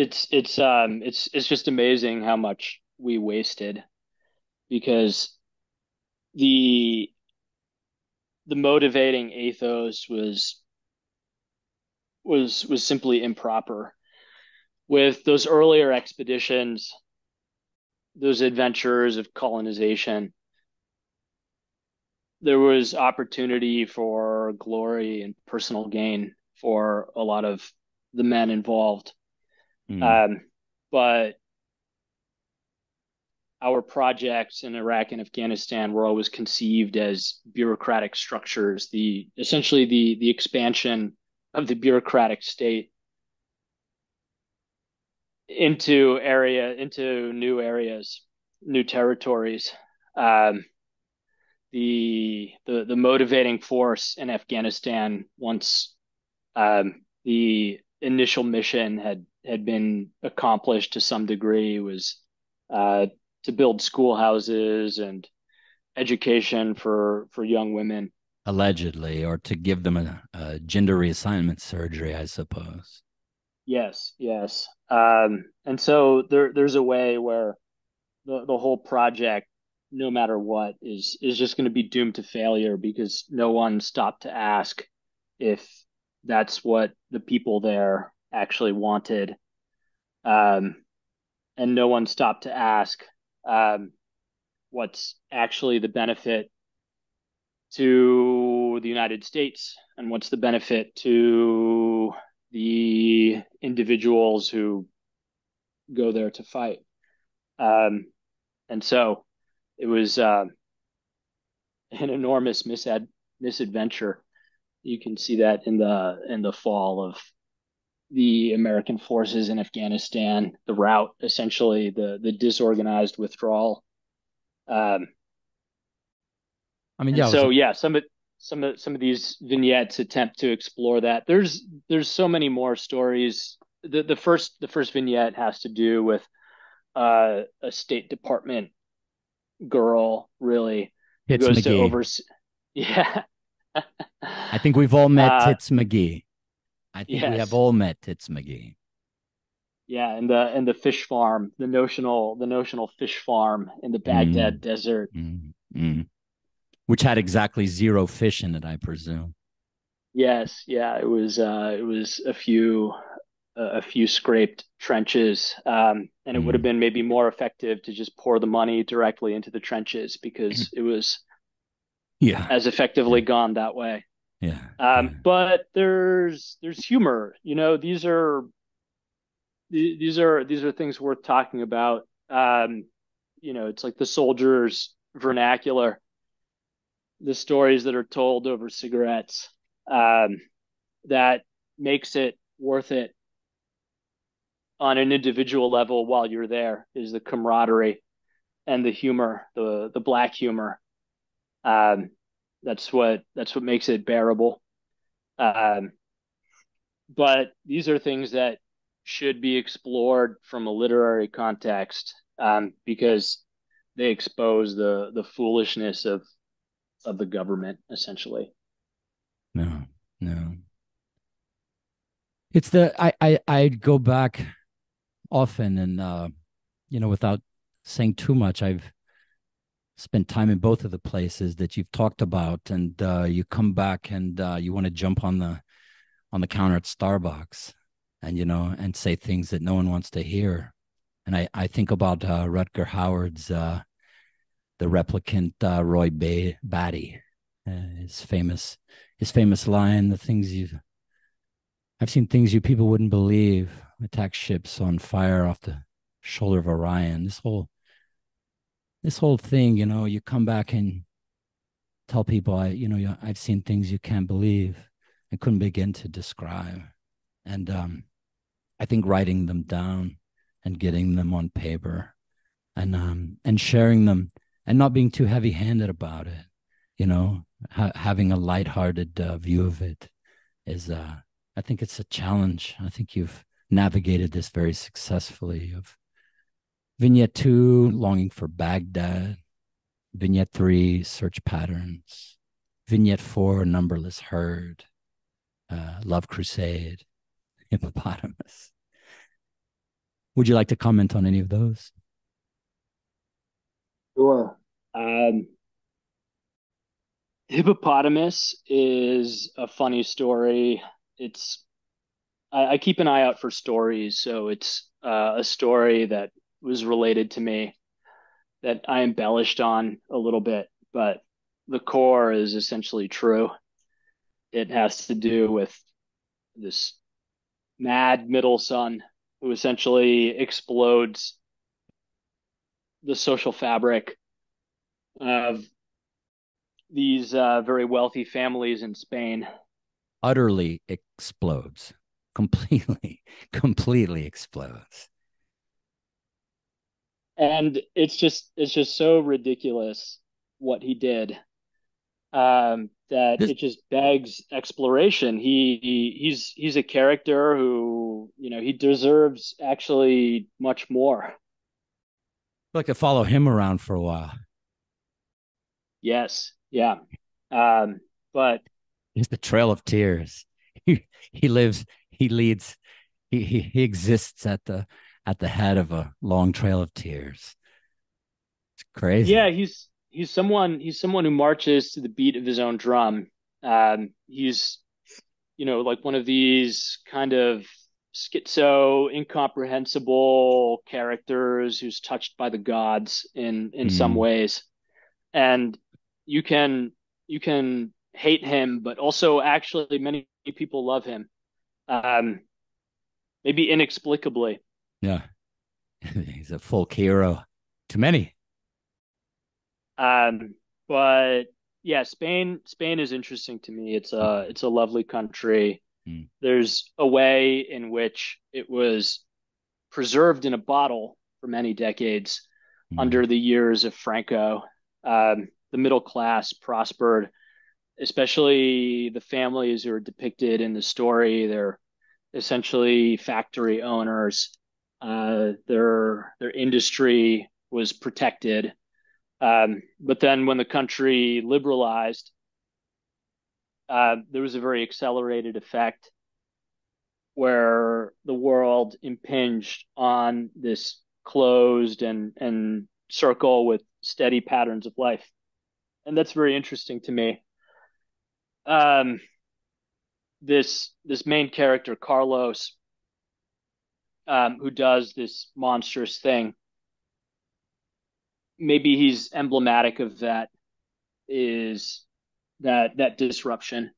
It's just amazing how much we wasted, because the motivating ethos was simply improper. With those earlier expeditions, those adventures of colonization, there was opportunity for glory and personal gain for a lot of the men involved. But our projects in Iraq and Afghanistan were always conceived as bureaucratic structures, essentially the expansion of the bureaucratic state into new areas, new territories. The motivating force in Afghanistan, once the initial mission had been accomplished to some degree, was to build schoolhouses and education for young women, allegedly, or to give them a gender reassignment surgery, I suppose. Yes. And so there's a way where the whole project, no matter what, is just going to be doomed to failure, because no one stopped to ask if that's what the people there actually wanted. And no one stopped to ask what's actually the benefit to the United States and what's the benefit to the individuals who go there to fight. And so It was an enormous misadventure. You can see that in the fall of the American forces in Afghanistan, the rout, essentially the disorganized withdrawal. Some of these vignettes attempt to explore that. There's so many more stories. The first vignette has to do with a State Department girl, really. Tits McGee. Yeah. I think we've all met Tits McGee. I think yes. We have all met Tits McGee. Yeah, and the fish farm, the notional fish farm in the Baghdad desert. Mm-hmm. Which had exactly zero fish in it, I presume. Yes, yeah, it was a few scraped trenches, and it would have been maybe more effective to just pour the money directly into the trenches, because it was as effectively gone that way. Yeah. But there's humor, you know. These are things worth talking about. You know, it's like the soldiers' vernacular, the stories that are told over cigarettes, that makes it worth it on an individual level while you're there, is the camaraderie and the humor, the black humor. That's what makes it bearable. But these are things that should be explored from a literary context, because they expose the foolishness of the government, essentially. No. It's I go back often, and without saying too much, I've spent time in both of the places that you've talked about, and you come back and you want to jump on the counter at Starbucks and say things that no one wants to hear. And I think about Rutger Hauer's the replicant, Roy Batty, his famous line, I've seen things you people wouldn't believe, attack ships on fire off the shoulder of Orion. This whole thing, you come back and tell people, I've seen things you can't believe, I couldn't begin to describe. And I think writing them down and getting them on paper and sharing them, and not being too heavy-handed about it, having a lighthearted view of it is, I think it's a challenge. I think you've navigated this very successfully. Of Vignette 2, Longing for Baghdad. Vignette 3, Search Patterns. Vignette 4, Numberless Herd. Love Crusade, Hippopotamus. Would you like to comment on any of those? Sure. Hippopotamus is a funny story. I keep an eye out for stories, so it's a story that was related to me that I embellished on a little bit, but the core is essentially true. It has to do with this mad middle son who essentially explodes the social fabric of these very wealthy families in Spain. Utterly explodes, completely explodes. And it's just so ridiculous what he did, that it just begs exploration. He's a character who, he deserves actually much more. Like to follow him around for a while. Yes, yeah. But it's the Trail of Tears. He lives, he leads, he exists at the head of a long trail of tears. It's crazy. Yeah, he's someone who marches to the beat of his own drum. He's like one of these kind of schizo, incomprehensible characters who's touched by the gods in some ways. And you can hate him, but also actually many people love him. Maybe inexplicably. Yeah. He's a folk hero to many. But yeah, Spain is interesting to me. It's a lovely country. Mm. There's a way in which it was preserved in a bottle for many decades under the years of Franco. The middle class prospered, especially the families who are depicted in the story. They're essentially factory owners. Their industry was protected. But then when the country liberalized, there was a very accelerated effect where the world impinged on this closed and circle with steady patterns of life. And that's very interesting to me. This main character, Carlos, who does this monstrous thing, maybe he's emblematic of that, is that disruption.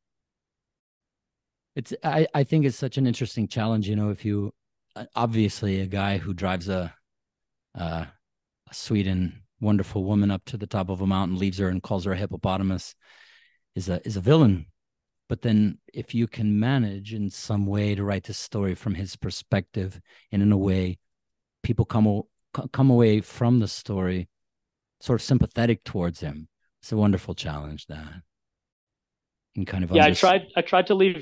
I think it's such an interesting challenge, you know, if you, obviously a guy who drives a sweet and wonderful woman up to the top of a mountain, leaves her and calls her a hippopotamus is a villain. But then if you can manage in some way to write this story from his perspective, and in a way people come away from the story sort of sympathetic towards him, it's a wonderful challenge that. And kind of, yeah, I tried to leave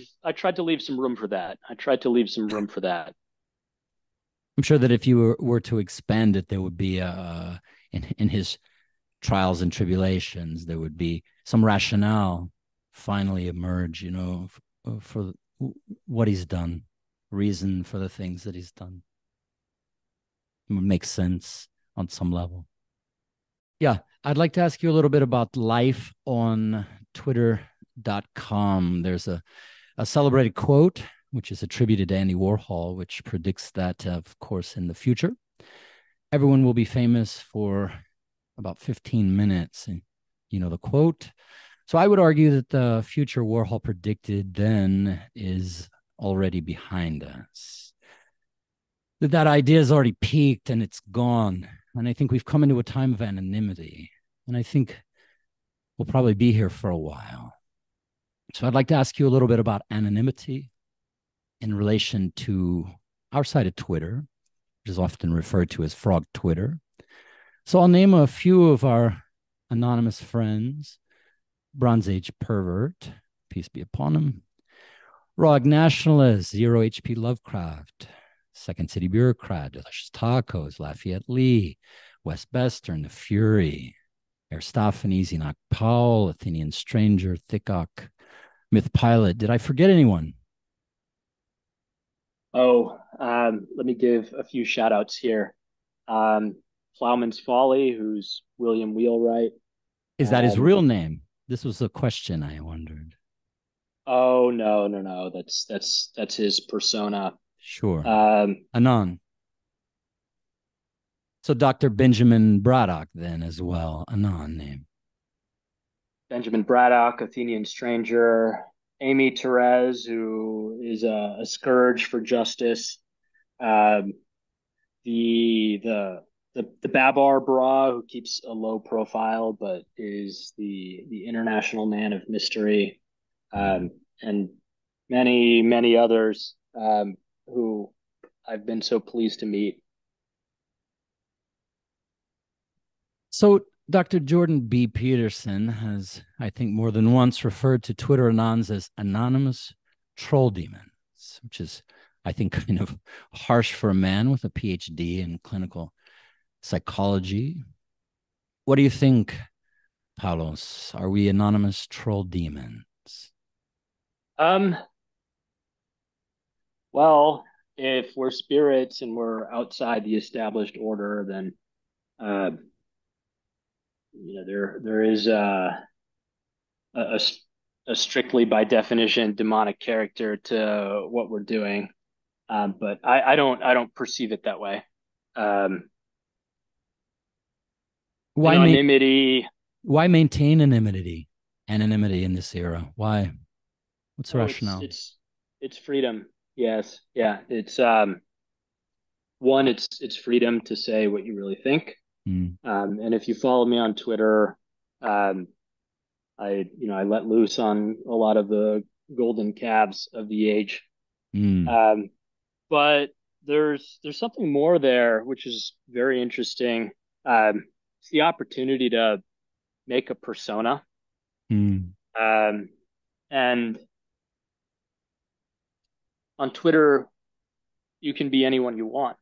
some room for that. I'm sure that if you were to expand it, there would be in his trials and tribulations, there would be some rationale finally emerge, you know, for what he's done, reason for the things that he's done. It would make sense on some level. Yeah, I'd like to ask you a little bit about life on Twitter.com. There's a celebrated quote, which is attributed to Andy Warhol, which predicts that, of course, in the future, everyone will be famous for about 15 minutes. And you know the quote. So I would argue that the future Warhol predicted then is already behind us. That idea has already peaked and it's gone. And I think we've come into a time of anonymity. And I think we'll probably be here for a while. So I'd like to ask you a little bit about anonymity in relation to our side of Twitter, which is often referred to as Frog Twitter. So I'll name a few of our anonymous friends. Bronze Age Pervert, peace be upon him. Rog Nationalist, Zero HP Lovecraft, Second City Bureaucrat, Delicious Tacos, Lafayette Lee, Westbester, and The Fury, Aristophanes, Enoch Powell, Athenian Stranger, Thiccoq, MythPilot. Did I forget anyone? Oh, let me give a few shout outs here. Plowman's Folly, who's William Wheelwright. Is that his real name? This was a question I wondered. Oh, no. That's his persona. Sure. Anon. So Dr. Benjamin Braddock then as well, anon name. Benjamin Braddock, Athenian Stranger. Amy Therese, who is a scourge for justice. The Babar Bra, who keeps a low profile but is the international man of mystery, and many others who I've been so pleased to meet. So Dr. Jordan B. Peterson has, I think, more than once referred to Twitter anons as anonymous troll demons, which is, I think, kind of harsh for a man with a PhD in clinical psychology. What do you think, Paulos? Are we anonymous troll demons? Well, if we're spirits and we're outside the established order, then you know, there is a strictly by definition demonic character to what we're doing, but I don't perceive it that way. Why maintain anonymity in this era? Why? What's the rationale? It's freedom. Yes. Yeah. It's it's freedom to say what you really think. And if you follow me on Twitter, I let loose on a lot of the golden calves of the age. But there's something more there, which is very interesting. It's the opportunity to make a persona. And on Twitter, you can be anyone you want.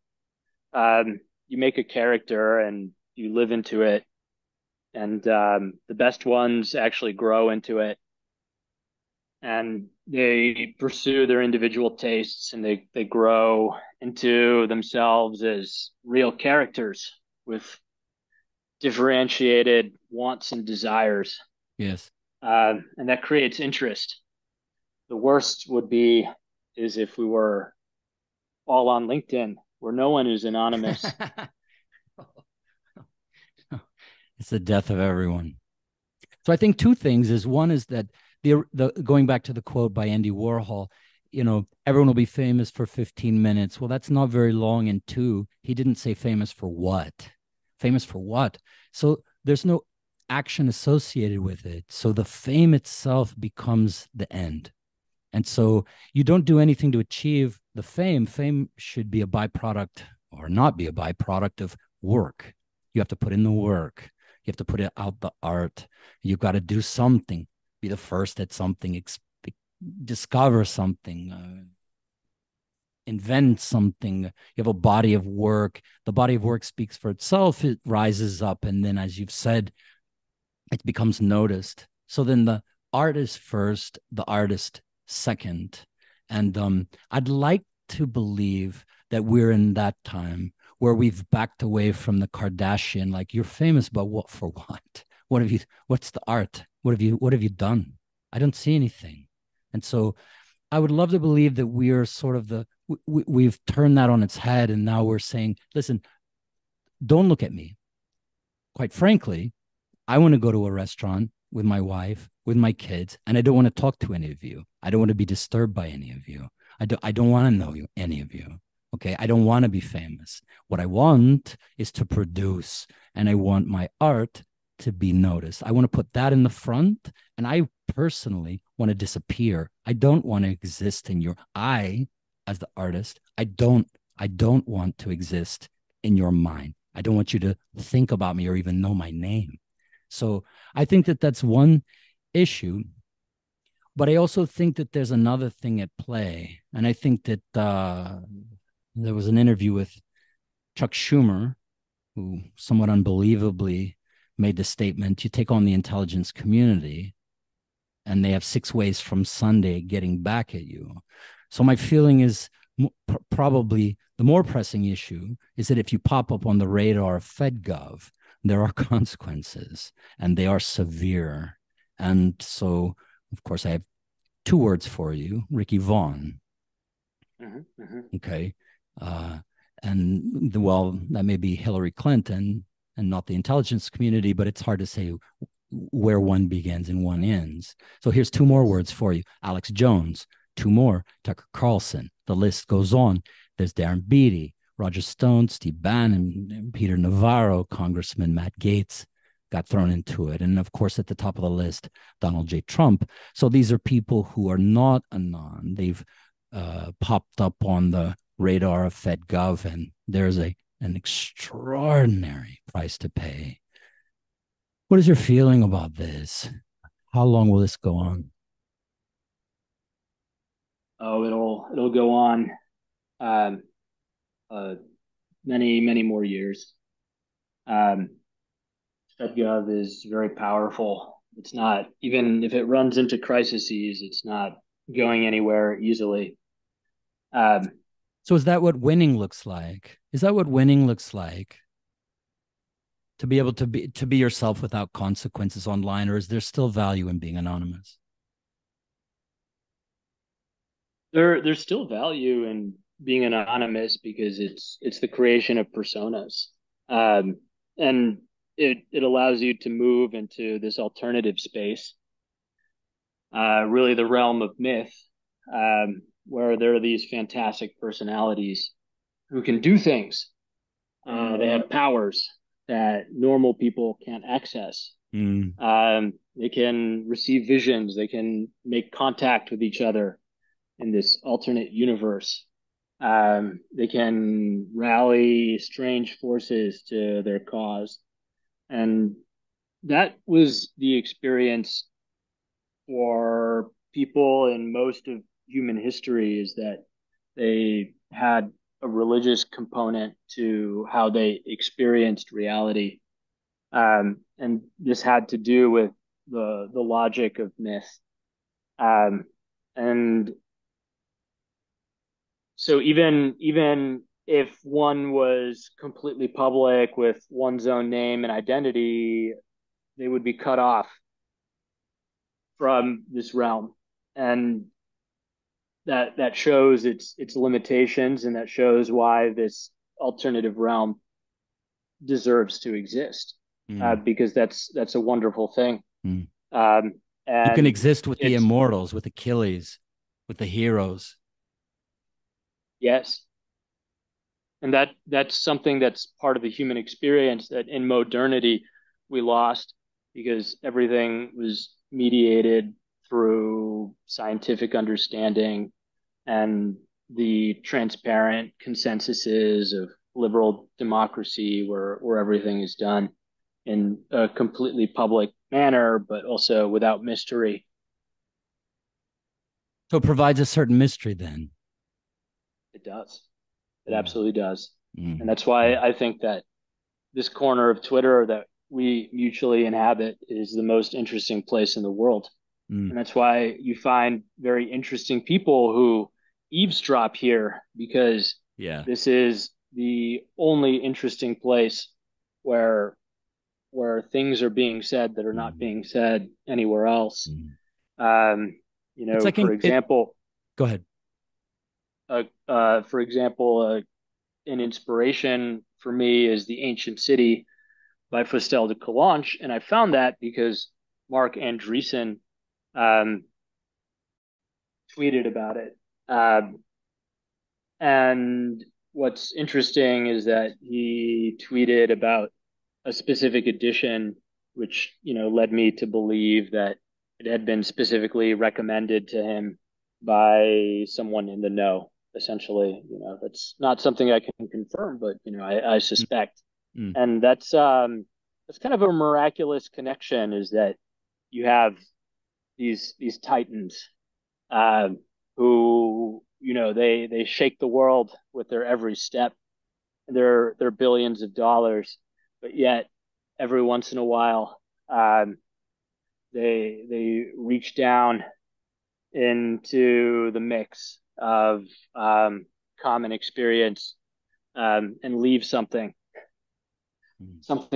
You make a character and you live into it. And the best ones actually grow into it. And they pursue their individual tastes, and they grow into themselves as real characters with differentiated wants and desires. Yes. And that creates interest. The worst would be is if we were all on LinkedIn, where no one is anonymous. It's the death of everyone. So I think two things is, one is that the going back to the quote by Andy Warhol, you know, everyone will be famous for 15 minutes. Well, that's not very long. And two, he didn't say famous for what? Famous for what? So there's no action associated with it. So the fame itself becomes the end. And so you don't do anything to achieve the fame. Fame should be a byproduct or not be a byproduct of work. You have to put in the work. You have to put out the art. You've got to do something. Be the first at something. Discover something. Invent something. You have a body of work. The body of work speaks for itself. It rises up. And then, as you've said, it becomes noticed. So then the artist first, the artist second. And I'd like to believe that we're in that time where we've backed away from the Kardashian, like, you're famous, but what for what? What have you, what's the art? What have you done? I don't see anything. And so I would love to believe that we're sort of we've turned that on its head. And now we're saying, listen, don't look at me. Quite frankly, I want to go to a restaurant with my wife, with my kids, and I don't want to talk to any of you. I don't want to be disturbed by any of you. I don't want to know you, any of you. Okay, I don't want to be famous. What I want is to produce, and I want my art to be noticed. I want to put that in the front, and I personally want to disappear. I don't want to exist in your eye as the artist. I don't want to exist in your mind. I don't want you to think about me or even know my name. So I think that that's one issue, but I also think that there's another thing at play. And I think that there was an interview with Chuck Schumer, who somewhat unbelievably made the statement, you take on the intelligence community and they have 6 ways from Sunday getting back at you. So my feeling is probably the more pressing issue is that if you pop up on the radar of FedGov, there are consequences, and they are severe. And so, of course, I have 2 words for you, Ricky Vaughn. Mm-hmm, mm-hmm. Okay. Well, that may be Hillary Clinton and not the intelligence community, but it's hard to say where one begins and one ends. So here's 2 more words for you. Alex Jones, 2 more. Tucker Carlson. The list goes on. There's Darren Beatty, Roger Stone, Steve Bannon, and Peter Navarro, Congressman Matt Gaetz got thrown into it. And of course, at the top of the list, Donald J. Trump. So these are people who are not anon. They've popped up on the radar of FedGov, and there's an extraordinary price to pay. What is your feeling about this? How long will this go on? Oh, it'll go on. Many more years. FedGov is very powerful. It's not, even if it runs into crises, it's not going anywhere easily. So is that what winning looks like? Is that what winning looks like? To be able to be yourself without consequences online, or is there still value in being anonymous? There's still value in being anonymous, because it's the creation of personas, and it allows you to move into this alternative space, really the realm of myth, where there are these fantastic personalities who can do things. They have powers that normal people can't access, Mm. They can receive visions. They can make contact with each other in this alternate universe. They can rally strange forces to their cause. And that was the experience for people in most of human history, is that they had a religious component to how they experienced reality. And this had to do with the logic of myth. And so even if one was completely public with one's own name and identity, they would be cut off from this realm. And that shows its limitations, and that shows why this alternative realm deserves to exist. Mm. Because that's a wonderful thing. Mm. And you can exist with the immortals, with Achilles, with the heroes. Yes. And that's something that's part of the human experience that in modernity we lost, because everything was mediated through scientific understanding and the transparent consensuses of liberal democracy, where everything is done in a completely public manner, but also without mystery. So it provides a certain mystery then. It does. It absolutely does. Mm. And that's why I think that this corner of Twitter that we mutually inhabit is the most interesting place in the world. Mm. And that's why you find very interesting people who eavesdrop here, because this is the only interesting place where things are being said that are not being said anywhere else. Mm. For example, an inspiration for me is The Ancient City by Fustel de Coulanges. And I found that because Mark Andreessen tweeted about it. And what's interesting is that he tweeted about a specific edition, which, led me to believe that it had been specifically recommended to him by someone in the know, essentially. That's not something I can confirm, but I suspect. Mm. And that's kind of a miraculous connection, is that you have these titans who they shake the world with their every step, their billions of dollars, but yet every once in a while they reach down into the mix of common experience and leave something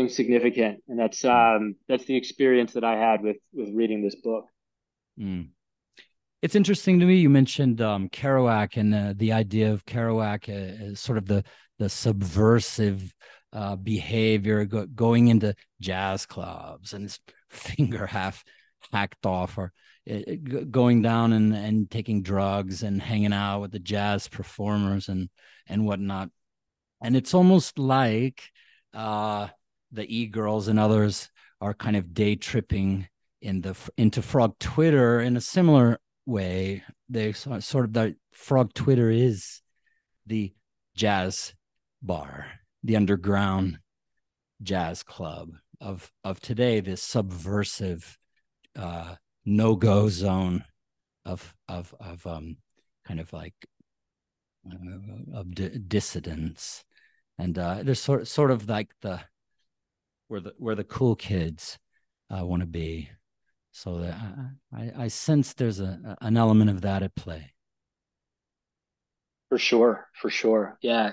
significant. And that's the experience that I had with reading this book. Mm. It's interesting to me. You mentioned Kerouac and the idea of Kerouac as sort of the subversive behavior, going into jazz clubs and his finger half hacked off, or going down and taking drugs and hanging out with the jazz performers and whatnot. And it's almost like the e-girls and others are kind of day tripping into Frog Twitter in a similar way. They sort of, the Frog Twitter is the jazz bar, the underground jazz club of today, this subversive no-go zone of kind of like of dissidents. And there's sort of like where the cool kids want to be. So that I sense there's an element of that at play. For sure. Yeah.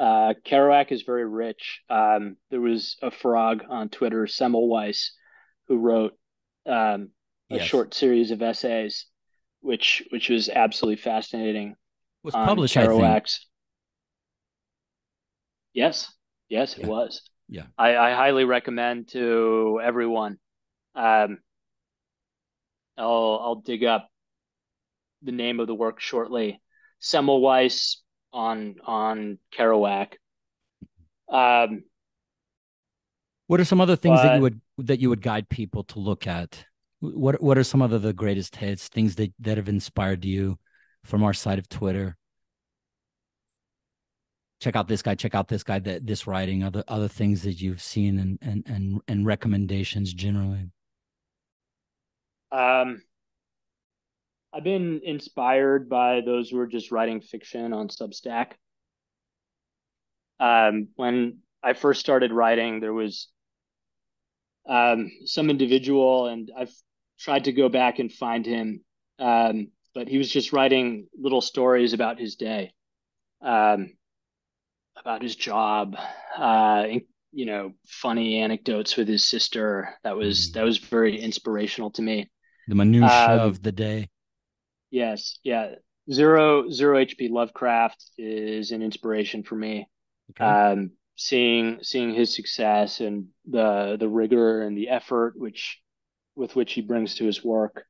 Kerouac is very rich. There was a frog on Twitter, Semmelweis, who wrote a short series of essays, which was absolutely fascinating. Was published, Kerouac's. I think. Yes, it was. Yeah. I highly recommend to everyone. I'll dig up the name of the work shortly. Semmelweis on Kerouac. What are some other things that you would that you would guide people to look at? What are some of the greatest hits, things that have inspired you from our side of Twitter? Check out this guy, this writing, other things that you've seen and recommendations generally. I've been inspired by those who are just writing fiction on Substack. When I first started writing, there was some individual, and I've tried to go back and find him, but he was just writing little stories about his day, about his job, funny anecdotes with his sister. That was very inspirational to me. The minutiae of the day. Yes. Yeah. Zero HP Lovecraft is an inspiration for me. Okay. Seeing his success and the rigor and the effort with which he brings to his work.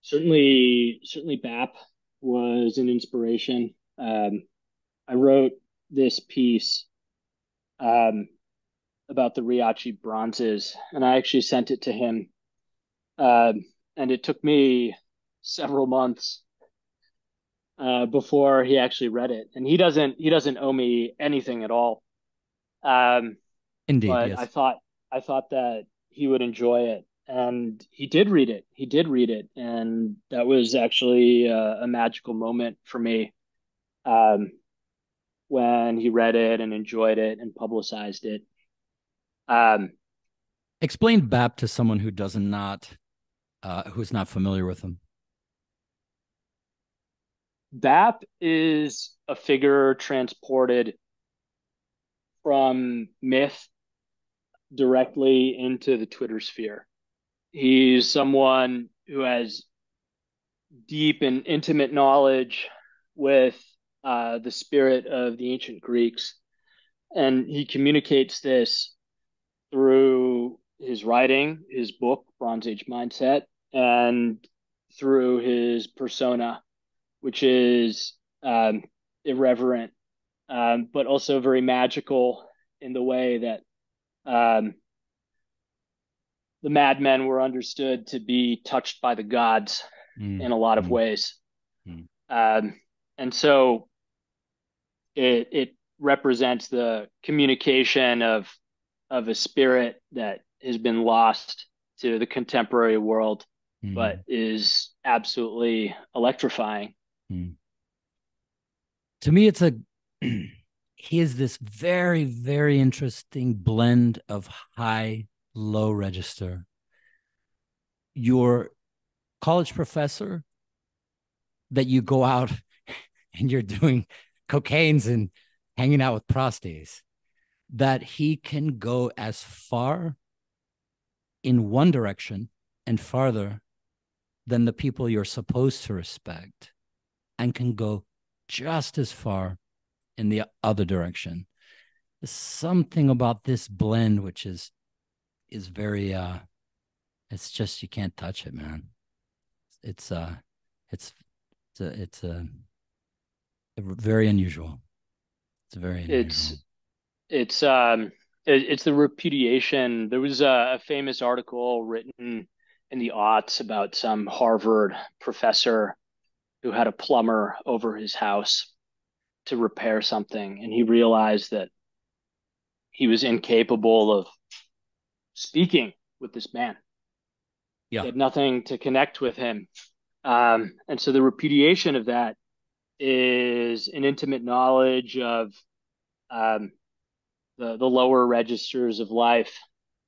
Certainly BAP was an inspiration. I wrote this piece about the Riachi bronzes, and I actually sent it to him. And it took me several months before he actually read it, and he doesn't owe me anything at all. Indeed, but yes. I thought that he would enjoy it, and he did read it, and that was actually a magical moment for me when he read it and enjoyed it and publicized it. Explain BAP to someone who who's not familiar with him. BAP is a figure transported from myth directly into the Twitter sphere. He's someone who has deep and intimate knowledge with the spirit of the ancient Greeks, and he communicates this through his writing, his book, Bronze Age Mindset, and through his persona, which is irreverent, but also very magical in the way that the madmen were understood to be touched by the gods in a lot of ways. And so it represents the communication of a spirit that has been lost to the contemporary world, but is absolutely electrifying. To me, he is this very, very interesting blend of high, low register. Your college professor that you go out and you're doing cocaines and hanging out with prosties, that he can go as far in one direction and farther than the people you're supposed to respect, and can go just as far in the other direction. There's something about this blend which is very it's just, you can't touch it, man. It's very unusual. It's the repudiation. There was a famous article written in the aughts about some Harvard professor who had a plumber over his house to repair something, and he realized that he was incapable of speaking with this man. Yeah. He had nothing to connect with him. And so the repudiation of that is an intimate knowledge of the lower registers of life,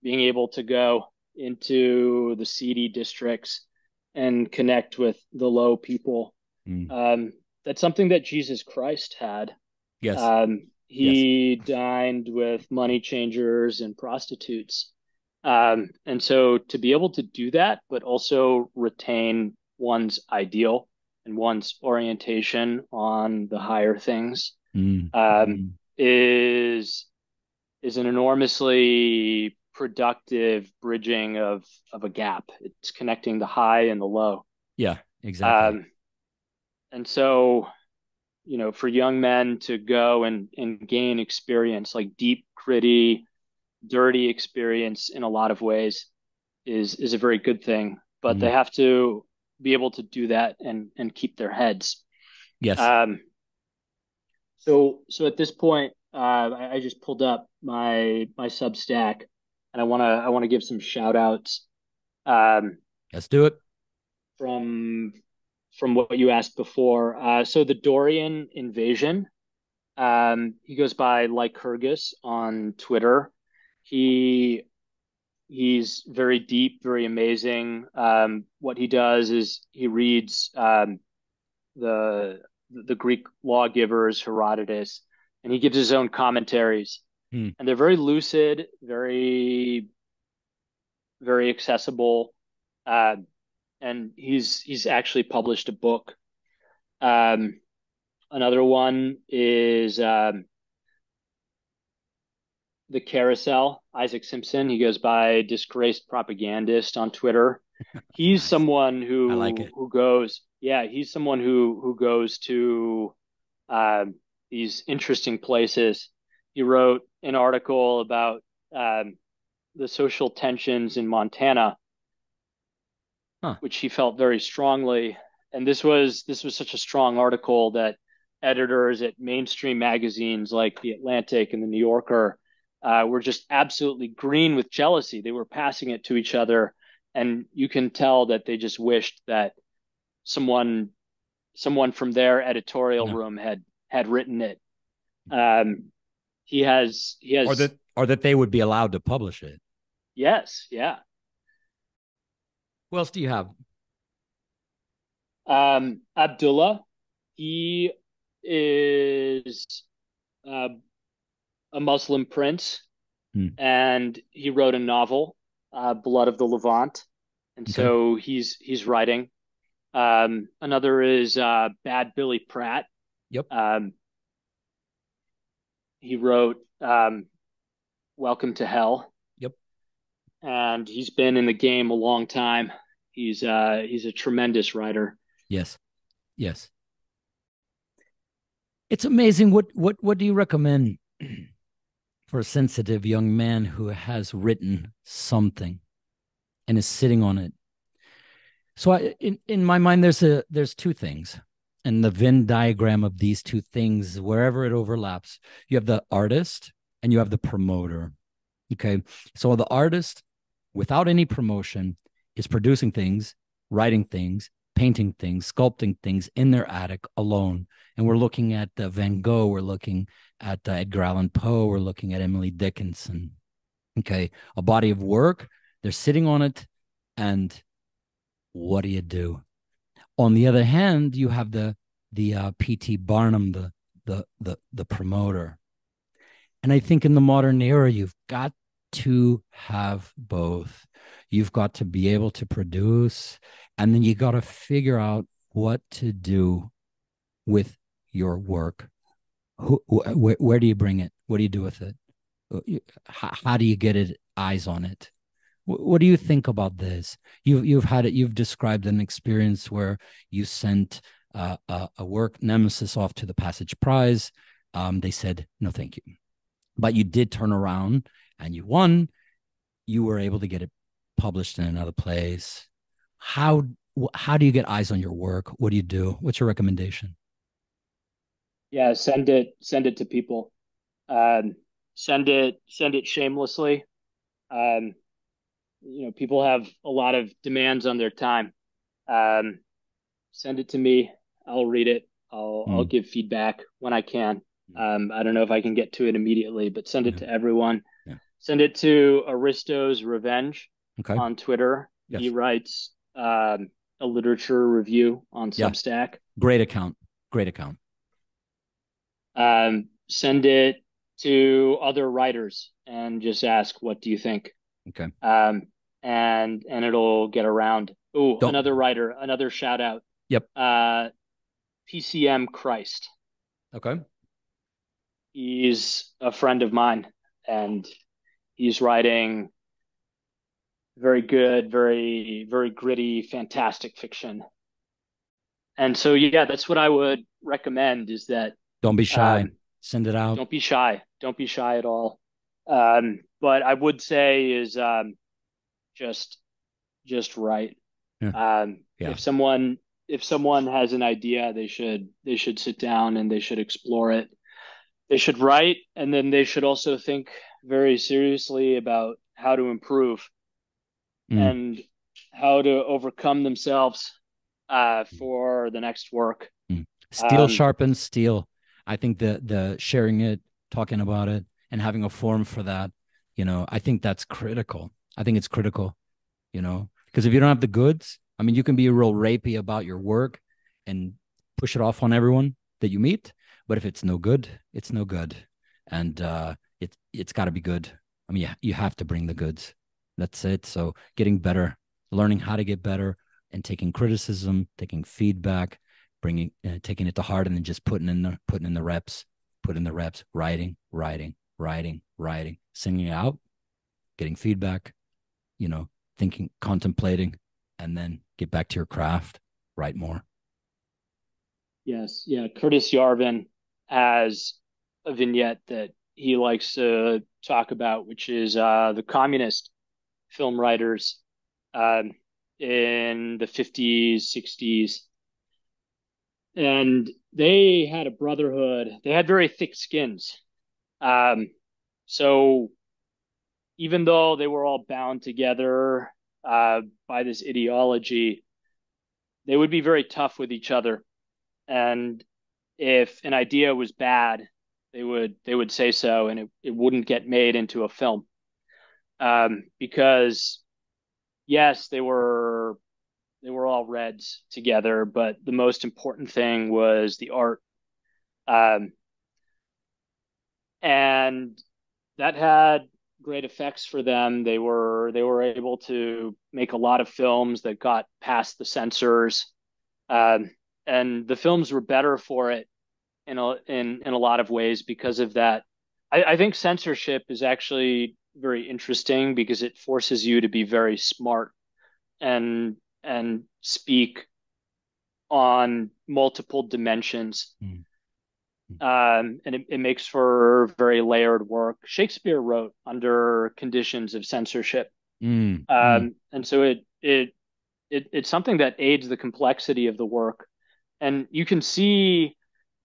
being able to go into the seedy districts and connect with the low people. That's something that Jesus Christ had. Yes. He dined with money changers and prostitutes. And so to be able to do that, but also retain one's ideal and one's orientation on the higher things, is an enormously productive bridging of a gap. It's connecting the high and the low. Yeah, exactly. And so, for young men to go and gain experience, like deep, gritty, dirty experience in a lot of ways is a very good thing, but they have to be able to do that and keep their heads. Yes. So at this point, I just pulled up my Substack, and I want to give some shout outs. Let's do it. From what you asked before. So the Dorian Invasion, he goes by Lycurgus on Twitter. He's very deep, very amazing. What he does is he reads the Greek lawgivers, Herodotus, and he gives his own commentaries. And they're very lucid, very, very accessible. And he's actually published a book. Another one is The Carousel, Isaac Simpson. He goes by Disgraced Propagandist on Twitter. He's someone who goes to these interesting places. He wrote an article about the social tensions in Montana, which he felt very strongly. And this was such a strong article that editors at mainstream magazines like The Atlantic and The New Yorker were just absolutely green with jealousy. They were passing it to each other, and you can tell that they just wished that someone from their editorial room had written it. He has, or that they would be allowed to publish it. Yes, yeah. Who else do you have? Abdullah. He is a Muslim prince, and he wrote a novel, Blood of the Levant, and so he's writing. Another is Bad Billy Pratt. Yep. He wrote Welcome to Hell. Yep. And he's been in the game a long time. He's a tremendous writer. Yes. Yes. It's amazing. What do you recommend for a sensitive young man who has written something and is sitting on it? So in my mind, there's two things, and the Venn diagram of these two things, wherever it overlaps, you have the artist and you have the promoter. Okay. So the artist, without any promotion, is producing things, writing things, painting things, sculpting things in their attic alone. And we're looking at Van Gogh, we're looking at Edgar Allan Poe, we're looking at Emily Dickinson. Okay, a body of work, they're sitting on it, and what do you do? On the other hand, you have the P.T. Barnum, the promoter. And I think in the modern era, you've got to have both. You've got to be able to produce, and then you got to figure out what to do with your work. Where do you bring it? What do you do with it? How do you get it, eyes on it? What do you think about this? You've had it. You've described an experience where you sent a work, Nemesis, off to the Passage Prize. They said no, thank you, but you did turn around and you won. You were able to get it published in another place. How do you get eyes on your work? What do you do? What's your recommendation? Yeah, send it to people. Send it shamelessly. People have a lot of demands on their time. Send it to me. I'll read it. I'll give feedback when I can. I don't know if I can get to it immediately, but send it to everyone. Yeah. Send it to Aristo's Revenge on Twitter. Yes. He writes a literature review on Substack. Great account. Send it to other writers and just ask, what do you think? Okay. And it'll get around. Oh, another writer, another shout out. Yep. PCM Christ. Okay. He's a friend of mine, and he's writing very good, very, very gritty, fantastic fiction. And so, that's what I would recommend, is that don't be shy. Send it out. Don't be shy at all. but I would say is just write. Yeah. If someone has an idea, they should sit down and they should explore it. They should write, and then they should also think very seriously about how to improve and how to overcome themselves for the next work. Steel sharpens steel. I think the sharing it, talking about it, and having a forum for that, I think that's critical. I think it's critical, because if you don't have the goods, I mean, you can be real rapey about your work and push it off on everyone that you meet. But if it's no good, it's no good. And it's got to be good. I mean, you have to bring the goods. That's it. So getting better, learning how to get better, and taking criticism, taking feedback, taking it to heart, and then just putting in the reps, writing, singing it out, getting feedback, thinking, contemplating, and then get back to your craft, write more. Yes. Yeah. Curtis Yarvin has a vignette that he likes to talk about, which is the communist film writers in the 50s, 60s. And they had a brotherhood. They had very thick skins. So even though they were all bound together by this ideology, they would be very tough with each other. And if an idea was bad, they would say so, and it wouldn't get made into a film. Because yes, they were all Reds together, but the most important thing was the art. And that had great effects for them. They were able to make a lot of films that got past the censors. And the films were better for it in a lot of ways because of that. I think censorship is actually very interesting because it forces you to be very smart and speak on multiple dimensions. And it makes for very layered work. Shakespeare wrote under conditions of censorship. And so it's something that aids the complexity of the work. And you can see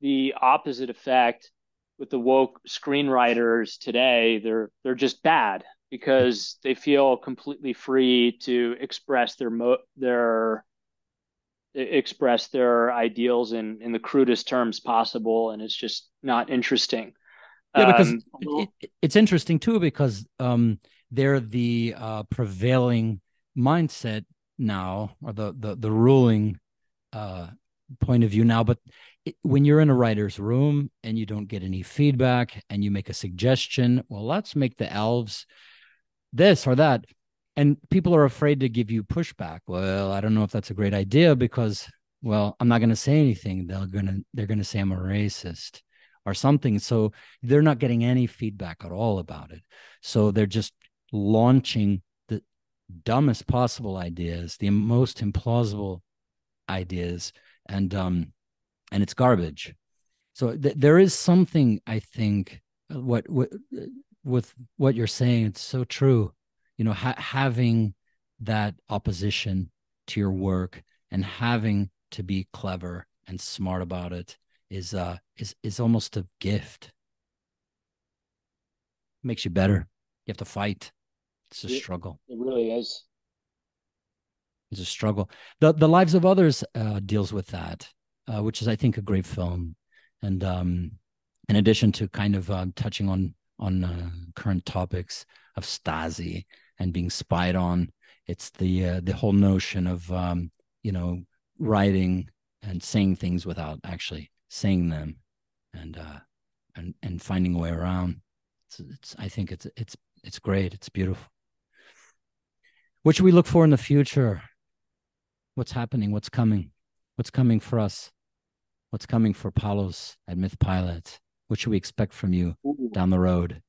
the opposite effect with the woke screenwriters today. They're just bad because they feel completely free to express their ideals in the crudest terms possible, and it's just not interesting. Yeah, because it's interesting too because they're the prevailing mindset now, or the ruling point of view now. But when you're in a writer's room and you don't get any feedback and you make a suggestion, well, let's make the elves this or that, and people are afraid to give you pushback. Well, I don't know if that's a great idea because, well, I'm not going to say anything. They're going to say I'm a racist or something. So they're not getting any feedback at all about it. So they're just launching the dumbest possible ideas, the most implausible ideas, and it's garbage. So there is something, I think, with what you're saying, it's so true. Having that opposition to your work and having to be clever and smart about it is almost a gift. Makes you better. You have to fight. It's a struggle. It really is. It's a struggle. The Lives of Others deals with that, which is, I think, a great film. And in addition to kind of touching on current topics of Stasi and being spied on, it's the whole notion of writing and saying things without actually saying them, and finding a way around. I think it's great. It's beautiful. What should we look for in the future? What's happening? What's coming? What's coming for us? What's coming for Paulos at MythPilot? What should we expect from you down the road?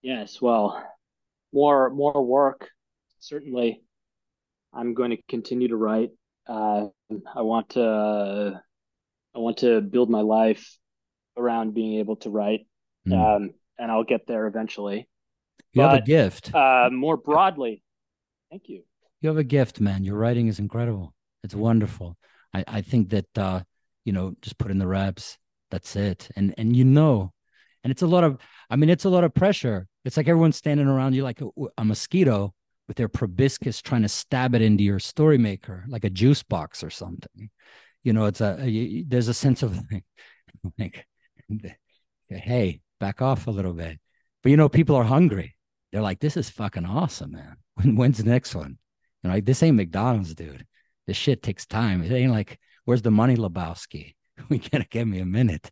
Yes, well, more work, certainly. I'm going to continue to write. I want to build my life around being able to write. and I'll get there eventually. You have a gift. More broadly. Thank you. You have a gift, man. Your writing is incredible. It's wonderful. I think that, just put in the raps. That's it. And it's a lot of pressure. It's like everyone's standing around you like a mosquito with their proboscis trying to stab it into your story maker, like a juice box or something. There's a sense of like, hey, back off a little bit. But, people are hungry. They're like, this is fucking awesome, man. When's the next one? And like, this ain't McDonald's, dude. This shit takes time. It ain't like, where's the money, Lebowski? We gotta give me a minute.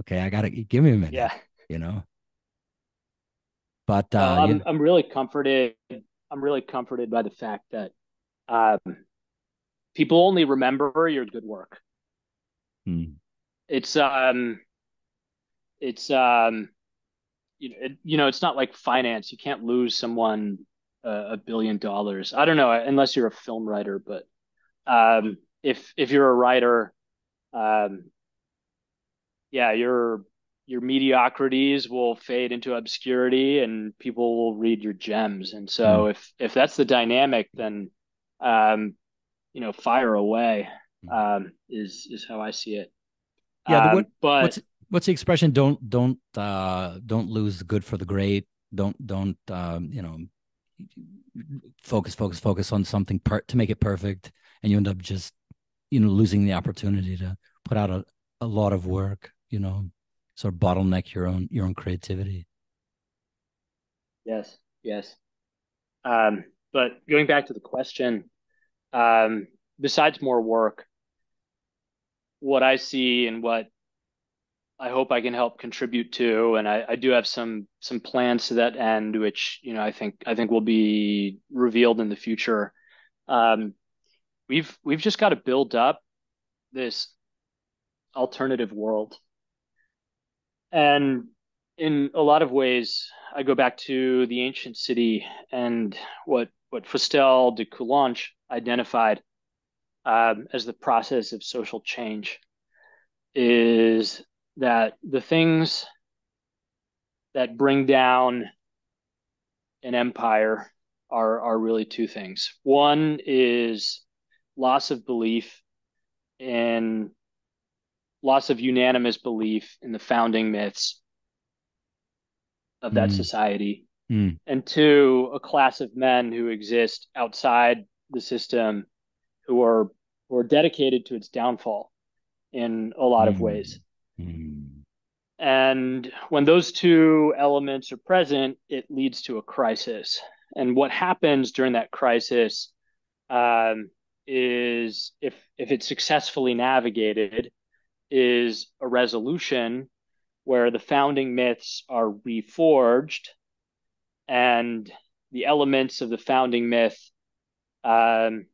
Okay, I gotta give me a minute. Yeah. But I'm really comforted by the fact that people only remember your good work. It's not like finance. You can't lose someone $1 billion. I don't know, unless you're a film writer, but if you're a writer, your mediocrities will fade into obscurity and people will read your gems. And so if that's the dynamic, then fire away is how I see it. What's the expression? Don't lose the good for the great. Don't focus on something to make it perfect, and you end up just losing the opportunity to put out a lot of work. Sort of bottleneck your own creativity. Yes. But going back to the question, besides more work, what I see and what I hope I can help contribute to, and I do have some plans to that end, which I think will be revealed in the future. We've just got to build up this alternative world. And in a lot of ways, I go back to the ancient city and what Fustel de Coulanges identified as the process of social change is that the things that bring down an empire are really two things. One is loss of unanimous belief in the founding myths of that society. And two, a class of men who exist outside the system who are dedicated to its downfall in a lot of ways. And when those two elements are present, it leads to a crisis. And what happens during that crisis is if it's successfully navigated, is a resolution where the founding myths are reforged and the elements of the founding myth that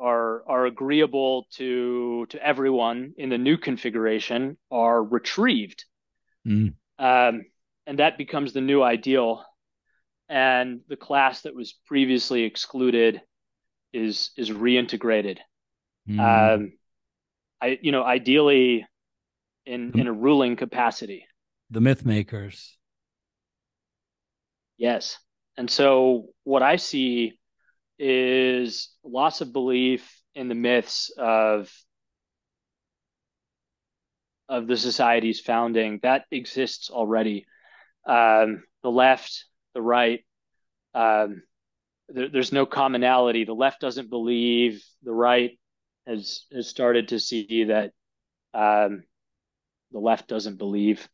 are agreeable to everyone in the new configuration are retrieved. And that becomes the new ideal. And the class that was previously excluded is reintegrated. Ideally in a ruling capacity. The myth makers. Yes. And so what I see is loss of belief in the myths of the society's founding. That exists already. The left, the right, there's no commonality. The left doesn't believe, the right has started to see that the left doesn't believe.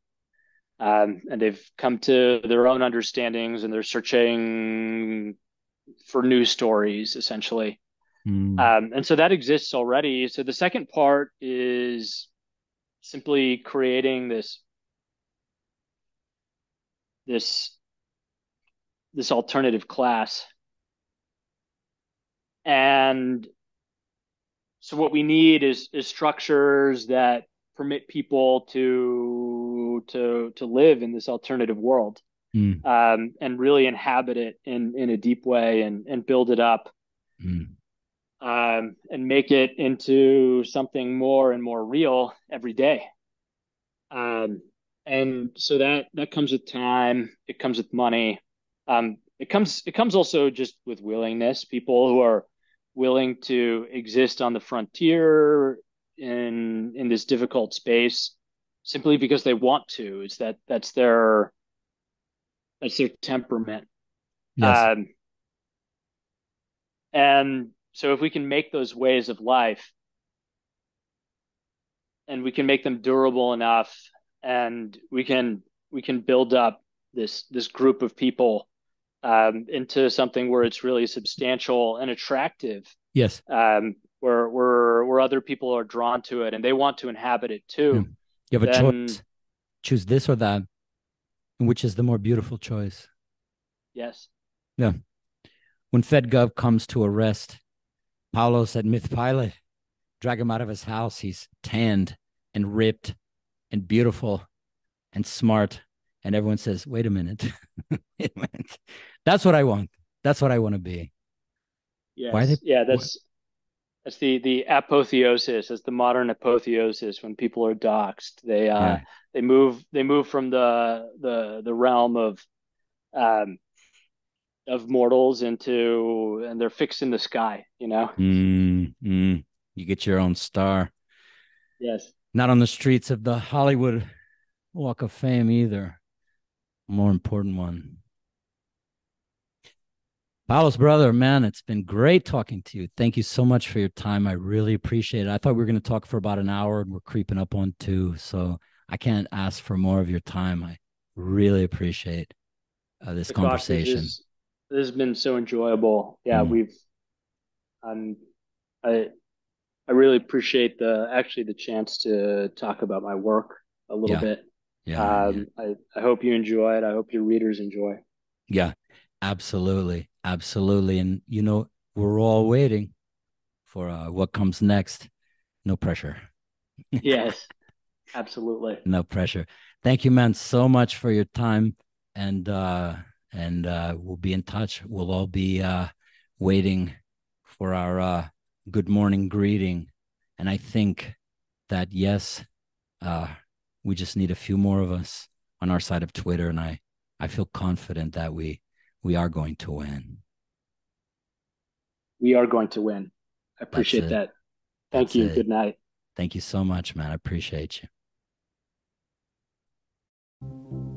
And they've come to their own understandings and they're searching for new stories, essentially. And so that exists already. So the second part is simply creating this alternative class. And so what we need is structures that permit people to live in this alternative world, and really inhabit it in a deep way and build it up, and make it into something more and more real every day. And so that comes with time. It comes with money. It comes also just with willingness. People who are willing to exist on the frontier in this difficult space simply because they want to. It's that's their temperament. Yes. And so if we can make those ways of life and we can make them durable enough, and we can build up this group of people into something where it's really substantial and attractive. Yes. Where other people are drawn to it and they want to inhabit it too. Yeah. You have a choice. Choose this or that. And which is the more beautiful choice? Yes. Yeah. When FedGov comes to arrest Paulos at MythPilot, drag him out of his house. He's tanned and ripped and beautiful and smart. And everyone says, wait a minute. Wait a minute. That's what I want. That's what I want to be. Yes. Why that's the apotheosis. That's the modern apotheosis when people are doxxed. They move from the realm of mortals and they're fixed in the sky, you know? You get your own star. Yes. Not on the streets of the Hollywood Walk of Fame either. A more important one. Paulos, brother, man, it's been great talking to you. Thank you so much for your time. I really appreciate it. I thought we were going to talk for about an hour and we're creeping up on 2. So I can't ask for more of your time. I really appreciate this conversation. This has been so enjoyable. Yeah, I really appreciate the chance to talk about my work a little bit. Yeah, I hope you enjoy it. I hope your readers enjoy. Yeah, absolutely. Absolutely. And, you know, we're all waiting for what comes next. No pressure. Yes, absolutely. No pressure. Thank you, man, so much for your time. And we'll be in touch. We'll all be waiting for our good morning greeting. And I think that, yes, we just need a few more of us on our side of Twitter. And I feel confident that we are going to win. We are going to win. I appreciate that. Thank you. Good night. Thank you so much, man. I appreciate you.